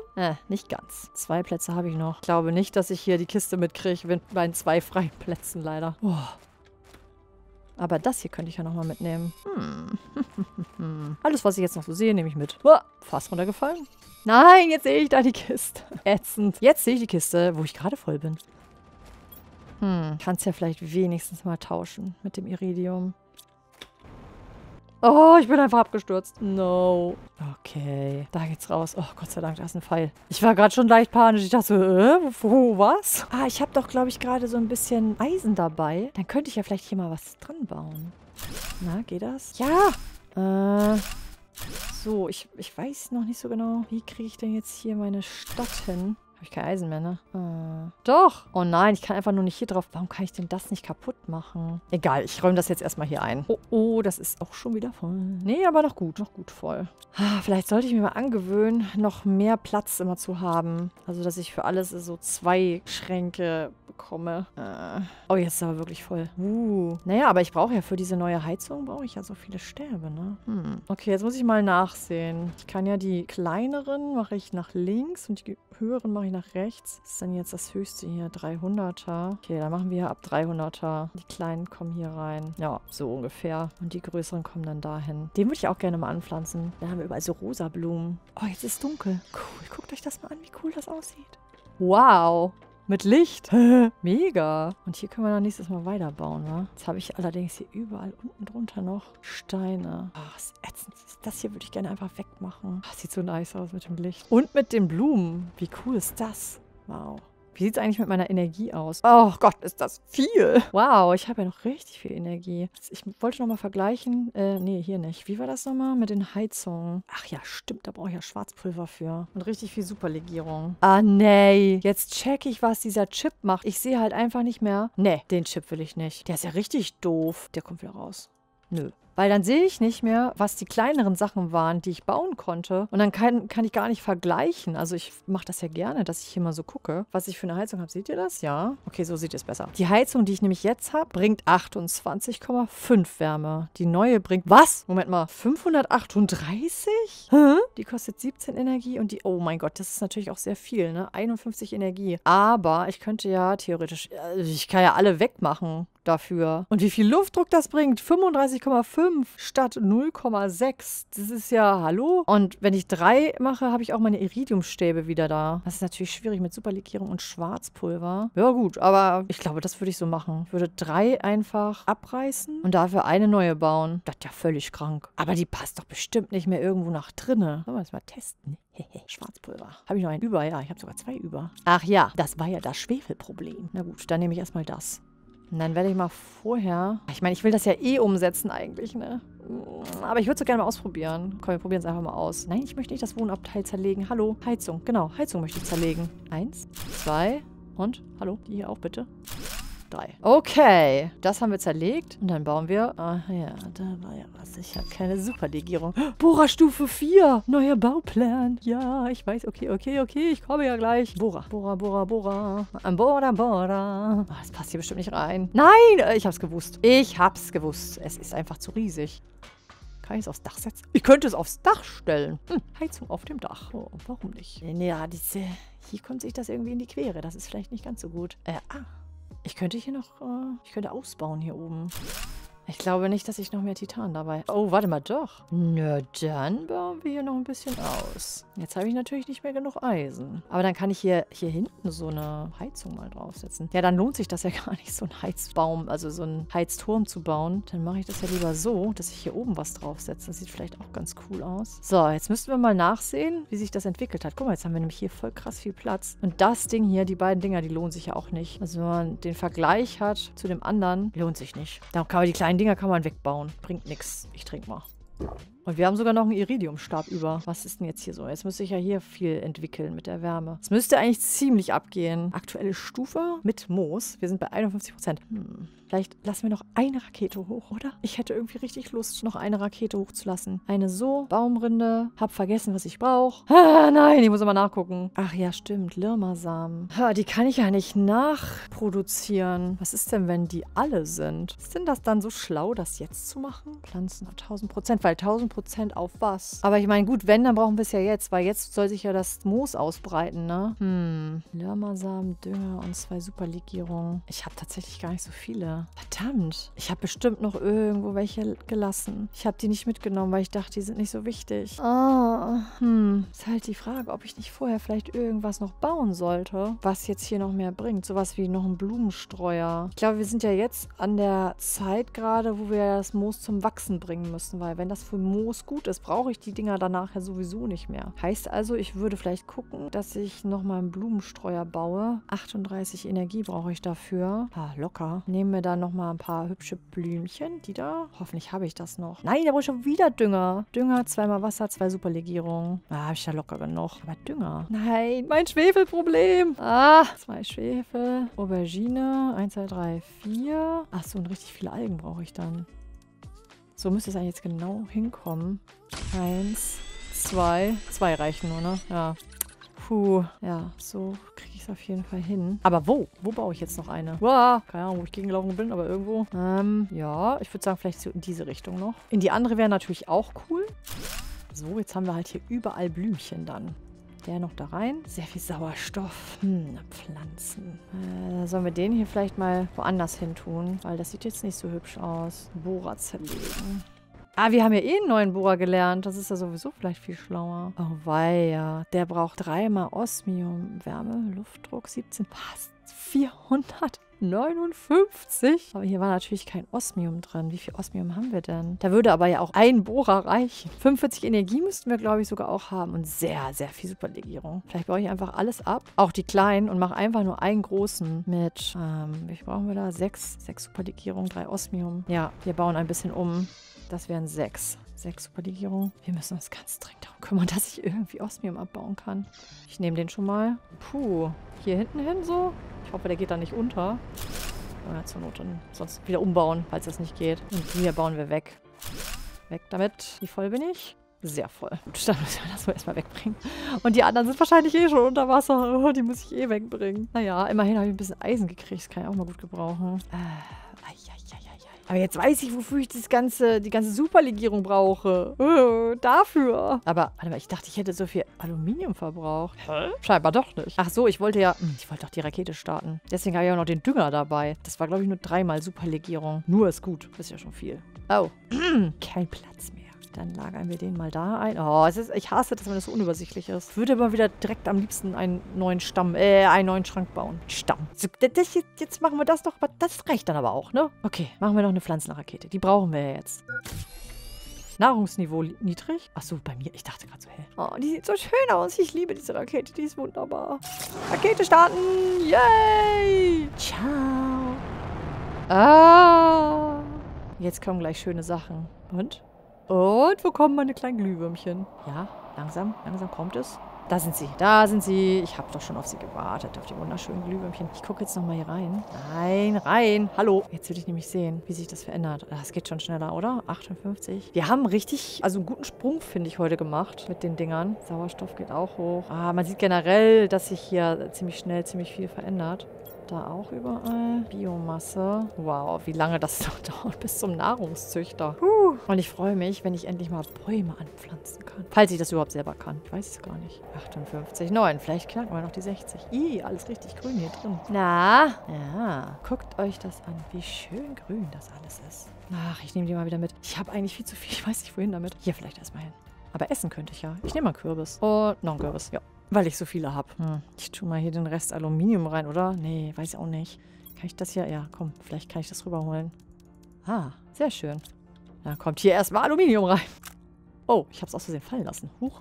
Nicht ganz. 2 Plätze habe ich noch. Ich glaube nicht, dass ich hier die Kiste mitkriege mit meinen 2 freien Plätzen leider. Oh. Aber das hier könnte ich ja nochmal mitnehmen. Alles, was ich jetzt noch so sehe, nehme ich mit. Oh, fast runtergefallen. Nein, jetzt sehe ich da die Kiste. Ätzend. Jetzt sehe ich die Kiste, wo ich gerade voll bin. Kannst ja vielleicht wenigstens mal tauschen mit dem Iridium. Oh, ich bin einfach abgestürzt. No. Okay. Da geht's raus. Oh, Gott sei Dank, da ist ein Pfeil. Ich war gerade schon leicht panisch. Ich dachte so, wo, was? Ah, ich habe doch, glaube ich, gerade so ein bisschen Eisen dabei. Dann könnte ich ja vielleicht hier mal was dran bauen. Na, geht das? Ja. So, ich weiß noch nicht so genau. Wie kriege ich denn jetzt hier meine Stadt hin? Habe ich kein Eisen mehr, ne? Doch! Oh nein, ich kann einfach nur nicht hier drauf. Warum kann ich denn das nicht kaputt machen? Egal, ich räume das jetzt erstmal hier ein. Oh, oh, das ist auch schon wieder voll. Nee, aber noch gut voll. Vielleicht sollte ich mir mal angewöhnen, noch mehr Platz immer zu haben. Also, dass ich für alles so 2 Schränke bekomme. Oh, jetzt ist aber wirklich voll. Naja, aber ich brauche ja für diese neue Heizung, brauche ich ja so viele Stäbe, ne? Okay, jetzt muss ich mal nachsehen. Ich kann ja die kleineren mache ich nach links und die höheren mache ich nach rechts. Das ist dann jetzt das höchste hier, 300er. Okay, dann machen wir hier ab 300er. Die kleinen kommen hier rein. Ja, so ungefähr. Und die größeren kommen dann dahin. Den würde ich auch gerne mal anpflanzen. Dann haben wir überall so rosa Blumen. Oh, jetzt ist dunkel. Cool, guckt euch das mal an, wie cool das aussieht. Wow. Mit Licht. Mega. Und hier können wir dann nächstes Mal weiterbauen, ne? Jetzt habe ich allerdings hier überall unten drunter noch Steine. Ach, ist ätzend. Das hier würde ich gerne einfach wegmachen. Ach, sieht so nice aus mit dem Licht. Und mit den Blumen. Wie cool ist das? Wow. Wie sieht es eigentlich mit meiner Energie aus? Oh Gott, ist das viel. Wow, ich habe ja noch richtig viel Energie. Ich wollte nochmal vergleichen. Nee, hier nicht. Wie war das nochmal mit den Heizungen? Ach ja, stimmt. Da brauche ich ja Schwarzpulver für. Und richtig viel Superlegierung. Ah, nee. Jetzt checke ich, was dieser Chip macht. Ich sehe halt einfach nicht mehr. Nee, den Chip will ich nicht. Der ist ja richtig doof. Der kommt wieder raus. Nö. Weil dann sehe ich nicht mehr, was die kleineren Sachen waren, die ich bauen konnte. Und dann kann ich gar nicht vergleichen. Also ich mache das ja gerne, dass ich hier mal so gucke, was ich für eine Heizung habe. Seht ihr das? Ja. Okay, so sieht es besser. Die Heizung, die ich nämlich jetzt habe, bringt 28,5 Wärme. Die neue bringt, was? Moment mal, 538? Hä? Die kostet 17 Energie und die, oh mein Gott, das ist natürlich auch sehr viel, ne? 51 Energie. Aber ich könnte ja theoretisch, ich kann ja alle wegmachen dafür. Und wie viel Luftdruck das bringt? 35,5. Statt 0,6. Das ist ja, hallo? Und wenn ich 3 mache, habe ich auch meine Iridiumstäbe wieder da. Das ist natürlich schwierig mit Superlegierung und Schwarzpulver. Ja gut, aber ich glaube, das würde ich so machen. Ich würde 3 einfach abreißen und dafür eine neue bauen. Das ist ja völlig krank. Aber die passt doch bestimmt nicht mehr irgendwo nach drinne. Wollen wir das mal testen? Schwarzpulver. Habe ich noch einen über? Ja, ich habe sogar 2 über. Ach ja, das war ja das Schwefelproblem. Na gut, dann nehme ich erstmal das. Und dann werde ich mal vorher... Ich meine, ich will das ja eh umsetzen eigentlich, ne? Aber ich würde es so gerne mal ausprobieren. Komm, wir probieren es einfach mal aus. Nein, ich möchte nicht das Wohnabteil zerlegen. Hallo, Heizung. Genau, Heizung möchte ich zerlegen. 1, 2 und... Hallo, die hier auch bitte. 3. Okay, das haben wir zerlegt. Und dann bauen wir... Ah ja, da war ja was. Ich habe keine Superlegierung. Bohrer Stufe 4. Neuer Bauplan. Ja, ich weiß. Okay. Ich komme ja gleich. Bohrer. Bohrer. Oh, das passt hier bestimmt nicht rein. Nein, ich hab's gewusst. Es ist einfach zu riesig. Kann ich es aufs Dach setzen? Ich könnte es aufs Dach stellen. Heizung auf dem Dach. Oh, warum nicht? Ja, diese... Hier kommt sich das irgendwie in die Quere. Das ist vielleicht nicht ganz so gut. Ich könnte hier noch, ich könnte ausbauen hier oben. Ich glaube nicht, dass ich noch mehr Titan dabei... Oh, warte mal, doch. Na, dann bauen wir hier noch ein bisschen aus. Jetzt habe ich natürlich nicht mehr genug Eisen. Aber dann kann ich hier hinten so eine Heizung mal draufsetzen. Ja, dann lohnt sich das ja gar nicht, so einen Heizbaum, also so einen Heizturm zu bauen. Dann mache ich das ja lieber so, dass ich hier oben was draufsetze. Das sieht vielleicht auch ganz cool aus. So, jetzt müssten wir mal nachsehen, wie sich das entwickelt hat. Guck mal, jetzt haben wir nämlich hier voll krass viel Platz. Und das Ding hier, die beiden Dinger, die lohnen sich ja auch nicht. Also wenn man den Vergleich hat zu dem anderen, lohnt sich nicht. Darum kann man die kleinen Dinger kann man wegbauen. Bringt nichts. Ich trinke mal. Und wir haben sogar noch einen Iridiumstab über. Was ist denn jetzt hier so? Jetzt müsste ich ja hier viel entwickeln mit der Wärme. Es müsste eigentlich ziemlich abgehen. Aktuelle Stufe mit Moos. Wir sind bei 51%. Vielleicht lassen wir noch eine Rakete hoch, oder? Ich hätte irgendwie richtig Lust, noch eine Rakete hochzulassen. Eine so, Baumrinde. Hab vergessen, was ich brauche. Ah, nein, ich muss immer nachgucken. Ach ja, stimmt, Lirma-Samen. Die kann ich ja nicht nachproduzieren. Was ist denn, wenn die alle sind? Ist denn das dann so schlau, das jetzt zu machen? Pflanzen auf 1000%, weil 1000% auf was? Aber ich meine, gut, wenn, dann brauchen wir es ja jetzt, weil jetzt soll sich ja das Moos ausbreiten, ne? Lirma-Samen, Dünger und 2 Superlegierungen. Ich habe tatsächlich gar nicht so viele. Verdammt. Ich habe bestimmt noch irgendwo welche gelassen. Ich habe die nicht mitgenommen, weil ich dachte, die sind nicht so wichtig. Ist halt die Frage, ob ich nicht vorher vielleicht irgendwas noch bauen sollte, was jetzt hier noch mehr bringt. Sowas wie noch ein Blumenstreuer. Ich glaube, wir sind ja jetzt an der Zeit gerade, wo wir das Moos zum Wachsen bringen müssen, weil wenn das für Moos gut ist, brauche ich die Dinger danach ja sowieso nicht mehr. Heißt also, ich würde vielleicht gucken, dass ich nochmal einen Blumenstreuer baue. 38 Energie brauche ich dafür. Locker. Nehmen wir dann nochmal ein paar hübsche Blümchen. Die da. Hoffentlich habe ich das noch. Nein, da brauche ich schon wieder Dünger. Dünger, 2-mal Wasser, 2 Superlegierungen. Habe ich ja locker genug. Aber Dünger. Nein, mein Schwefelproblem. 2 Schwefel. Aubergine. 1, 2, 3, 4. Ach so, und richtig viele Algen brauche ich dann. So müsste es eigentlich jetzt genau hinkommen. 1, 2. 2 reichen nur, ne? Ja. Puh. Ja, so kriege ich es auf jeden Fall hin. Aber wo? Wo baue ich jetzt noch eine? Uah, keine Ahnung, wo ich gegengelaufen bin, aber irgendwo. Ja, ich würde sagen, vielleicht so in diese Richtung noch. In die andere wäre natürlich auch cool. So, jetzt haben wir halt hier überall Blümchen dann. Der noch da rein. Sehr viel Sauerstoff. Pflanzen. Sollen wir den hier vielleicht mal woanders hin tun? Weil das sieht jetzt nicht so hübsch aus. Bohrer zerlegen. Wir haben ja eh einen neuen Bohrer gelernt. Das ist ja sowieso vielleicht viel schlauer. Oh weia. Der braucht 3-mal Osmium. Wärme, Luftdruck, 17. Was? 459? Aber hier war natürlich kein Osmium drin. Wie viel Osmium haben wir denn? Da würde aber ja auch ein Bohrer reichen. 45 Energie müssten wir, glaube ich, sogar auch haben. Und sehr, sehr viel Superlegierung. Vielleicht baue ich einfach alles ab. Auch die kleinen und mache einfach nur einen großen mit. Wie viel brauchen wir da? 6 Superlegierung, 3 Osmium. Ja, wir bauen ein bisschen um. Das wären 6. 6 Superlegierungen. Wir müssen uns ganz dringend darum kümmern, dass ich irgendwie Osmium abbauen kann. Ich nehme den schon mal. Puh. Hier hinten hin so. Ich hoffe, der geht da nicht unter. Oder zur Not dann sonst wieder umbauen, falls das nicht geht. Und hier bauen wir weg. Weg damit. Wie voll bin ich? Sehr voll. Gut, dann müssen wir das wohl erstmal wegbringen. Und die anderen sind wahrscheinlich eh schon unter Wasser. Oh, die muss ich eh wegbringen. Naja, immerhin habe ich ein bisschen Eisen gekriegt. Das kann ich auch mal gut gebrauchen. Aber jetzt weiß ich, wofür ich die ganze Superlegierung brauche. Dafür. Aber, warte mal, ich dachte, ich hätte so viel Aluminium verbraucht. Hä? Scheinbar doch nicht. Ach so, ich wollte doch die Rakete starten. Deswegen habe ich auch noch den Dünger dabei. Das war, glaube ich, nur 3-mal Superlegierung. Nur ist gut. Das ist ja schon viel. Oh. Kein Platz mehr. Dann lagern wir den mal da ein. Oh, ich hasse das, wenn das so unübersichtlich ist. Ich würde aber wieder direkt am liebsten einen neuen Schrank bauen. Stamm. Jetzt machen wir das noch, aber das reicht dann aber auch, ne? Okay, machen wir noch eine Pflanzenrakete. Die brauchen wir ja jetzt. Nahrungsniveau niedrig. Achso, bei mir. Ich dachte gerade so, hell. Oh, die sieht so schön aus. Ich liebe diese Rakete. Die ist wunderbar. Rakete starten. Yay. Ciao. Jetzt kommen gleich schöne Sachen. Und wo kommen meine kleinen Glühwürmchen? Ja, langsam kommt es. Da sind sie, Ich habe doch schon auf sie gewartet, auf die wunderschönen Glühwürmchen. Ich gucke jetzt nochmal hier rein. Nein, rein. Hallo. Jetzt will ich nämlich sehen, wie sich das verändert. Das geht schon schneller, oder? 58. Wir haben richtig, also einen guten Sprung, finde ich, heute gemacht mit den Dingern. Sauerstoff geht auch hoch. Man sieht generell, dass sich hier ziemlich schnell ziemlich viel verändert. Da auch überall. Biomasse. Wow, wie lange das noch dauert bis zum Nahrungszüchter. Und ich freue mich, wenn ich endlich mal Bäume anpflanzen kann. Falls ich das überhaupt selber kann. Ich weiß es gar nicht. 58, 9. Vielleicht knacken wir noch die 60. Alles richtig grün hier drin. Na? Ja. Guckt euch das an, wie schön grün das alles ist. Ach, ich nehme die mal wieder mit. Ich habe eigentlich viel zu viel. Ich weiß nicht, wohin damit. Hier vielleicht erstmal hin. Aber essen könnte ich ja. Ich nehme mal Kürbis. Und noch einen Kürbis. Ja. Weil ich so viele habe. Ich tue mal hier den Rest Aluminium rein, oder? Nee, weiß ich auch nicht. Kann ich das hier? Ja, komm, vielleicht kann ich das rüberholen. Sehr schön. Dann kommt hier erstmal Aluminium rein. Oh, ich habe es aus Versehen fallen lassen. Huch.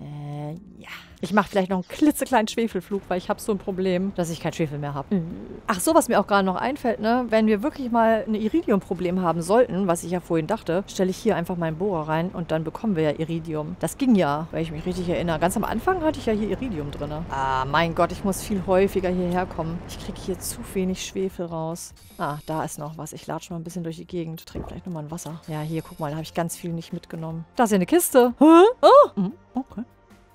Ja. Ich mache vielleicht noch einen klitzekleinen Schwefelflug, weil ich habe so ein Problem, dass ich kein Schwefel mehr habe. Ach so, was mir auch gerade noch einfällt, ne? Wenn wir wirklich mal ein Iridium-Problem haben sollten, was ich ja vorhin dachte, stelle ich hier einfach meinen Bohrer rein und dann bekommen wir ja Iridium. Das ging ja, weil ich mich richtig erinnere. Ganz am Anfang hatte ich ja hier Iridium drin. Ah, mein Gott, ich muss viel häufiger hierher kommen. Ich kriege hier zu wenig Schwefel raus. Ah, da ist noch was. Ich latsche mal ein bisschen durch die Gegend. Trink vielleicht nochmal ein Wasser. Ja, hier, guck mal, da habe ich ganz viel nicht mitgenommen. Da ist ja eine Kiste. Hä? Oh, okay.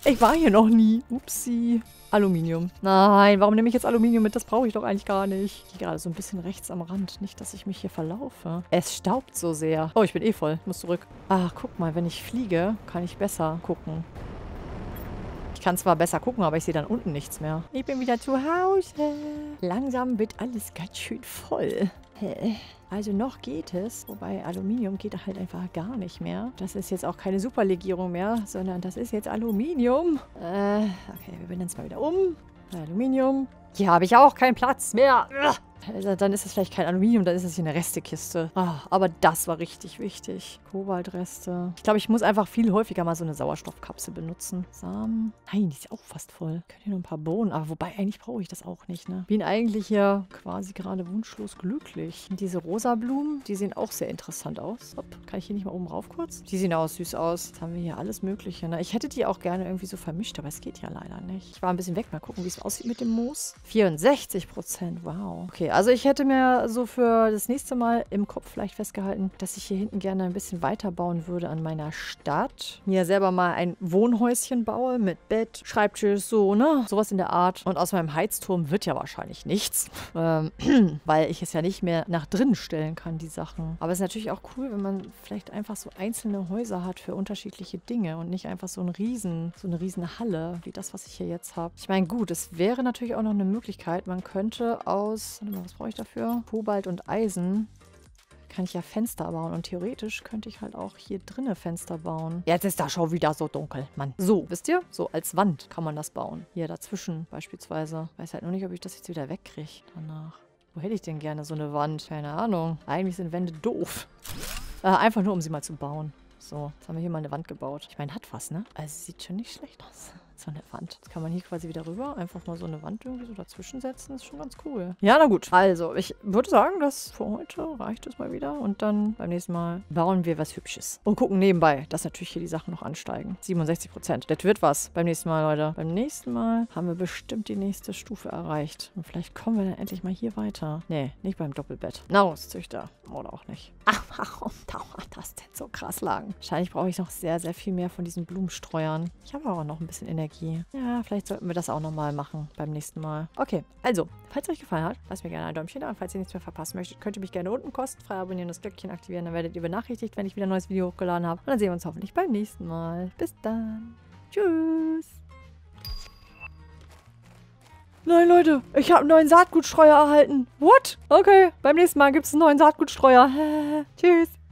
Ich war hier noch nie. Upsi. Aluminium. Nein, warum nehme ich jetzt Aluminium mit? Das brauche ich doch eigentlich gar nicht. Ich gehe gerade so ein bisschen rechts am Rand. Nicht, dass ich mich hier verlaufe. Es staubt so sehr. Oh, ich bin eh voll. Ich muss zurück. Ach, guck mal, wenn ich fliege, kann ich besser gucken. Ich kann zwar besser gucken, aber ich sehe dann unten nichts mehr. Ich bin wieder zu Hause. Langsam wird alles ganz schön voll. Also noch geht es, wobei Aluminium geht halt einfach gar nicht mehr. Das ist jetzt auch keine Superlegierung mehr, sondern das ist jetzt Aluminium. Okay, wir benennen es mal wieder um. Aluminium. Hier habe ich auch keinen Platz mehr. Also dann ist es vielleicht kein Aluminium, dann ist es hier eine Restekiste. Ah, aber das war richtig wichtig. Kobaltreste. Ich glaube, ich muss einfach viel häufiger mal so eine Sauerstoffkapsel benutzen. Samen. Nein, die ist ja auch fast voll. Können hier noch ein paar Bohnen. Aber wobei, eigentlich brauche ich das auch nicht, ne? Bin eigentlich hier quasi gerade wunschlos glücklich. Und diese rosa Blumen, die sehen auch sehr interessant aus. Hopp, kann ich hier nicht mal oben rauf kurz? Die sehen auch süß aus. Jetzt haben wir hier alles Mögliche, ne? Ich hätte die auch gerne irgendwie so vermischt, aber es geht ja leider nicht. Ich war ein bisschen weg. Mal gucken, wie es aussieht mit dem Moos. 64%. Wow. Okay, also ich hätte mir so für das nächste Mal im Kopf vielleicht festgehalten, dass ich hier hinten gerne ein bisschen weiterbauen würde an meiner Stadt. Mir selber mal ein Wohnhäuschen baue mit Bett, Schreibtisch, so, ne? Sowas in der Art. Und aus meinem Heizturm wird ja wahrscheinlich nichts, weil ich es ja nicht mehr nach drinnen stellen kann, die Sachen. Aber es ist natürlich auch cool, wenn man vielleicht einfach so einzelne Häuser hat für unterschiedliche Dinge und nicht einfach so ein so eine riesen Halle, wie das, was ich hier jetzt habe. Ich meine, gut, es wäre natürlich auch noch eine Möglichkeit, man könnte aus... Was brauche ich dafür? Kobalt und Eisen. Kann ich ja Fenster bauen. Und theoretisch könnte ich halt auch hier drinnen Fenster bauen. Jetzt ist da schon wieder so dunkel, Mann. So, wisst ihr? So als Wand kann man das bauen. Hier dazwischen beispielsweise. Weiß halt nur nicht, ob ich das jetzt wieder wegkriege danach. Wo hätte ich denn gerne so eine Wand? Keine Ahnung. Eigentlich sind Wände doof. Einfach nur, um sie mal zu bauen. So, jetzt haben wir hier mal eine Wand gebaut. Ich meine, hat was, ne? Also sieht schon nicht schlecht aus. So eine Wand. Jetzt kann man hier quasi wieder rüber. Einfach mal so eine Wand irgendwie so dazwischen setzen. Ist schon ganz cool. Ja, na gut. Also, ich würde sagen, das für heute reicht es mal wieder. Und dann beim nächsten Mal bauen wir was Hübsches. Und gucken nebenbei, dass natürlich hier die Sachen noch ansteigen. 67%. Das wird was beim nächsten Mal, Leute. Beim nächsten Mal haben wir bestimmt die nächste Stufe erreicht. Und vielleicht kommen wir dann endlich mal hier weiter. Nee, nicht beim Doppelbett. Nahrungszüchter. Oder auch nicht. Ach, warum dauert das denn so krass lang? Wahrscheinlich brauche ich noch sehr, sehr viel mehr von diesen Blumenstreuern. Ich habe aber noch ein bisschen Energie. Ja, vielleicht sollten wir das auch nochmal machen beim nächsten Mal. Okay, also, falls es euch gefallen hat, lasst mir gerne ein Däumchen da. Und falls ihr nichts mehr verpassen möchtet, könnt ihr mich gerne unten kostenfrei abonnieren, das Glöckchen aktivieren. Dann werdet ihr benachrichtigt, wenn ich wieder ein neues Video hochgeladen habe. Und dann sehen wir uns hoffentlich beim nächsten Mal. Bis dann. Tschüss. Nein, Leute, ich habe einen neuen Saatgutstreuer erhalten. What? Okay, beim nächsten Mal gibt es einen neuen Saatgutstreuer. Tschüss.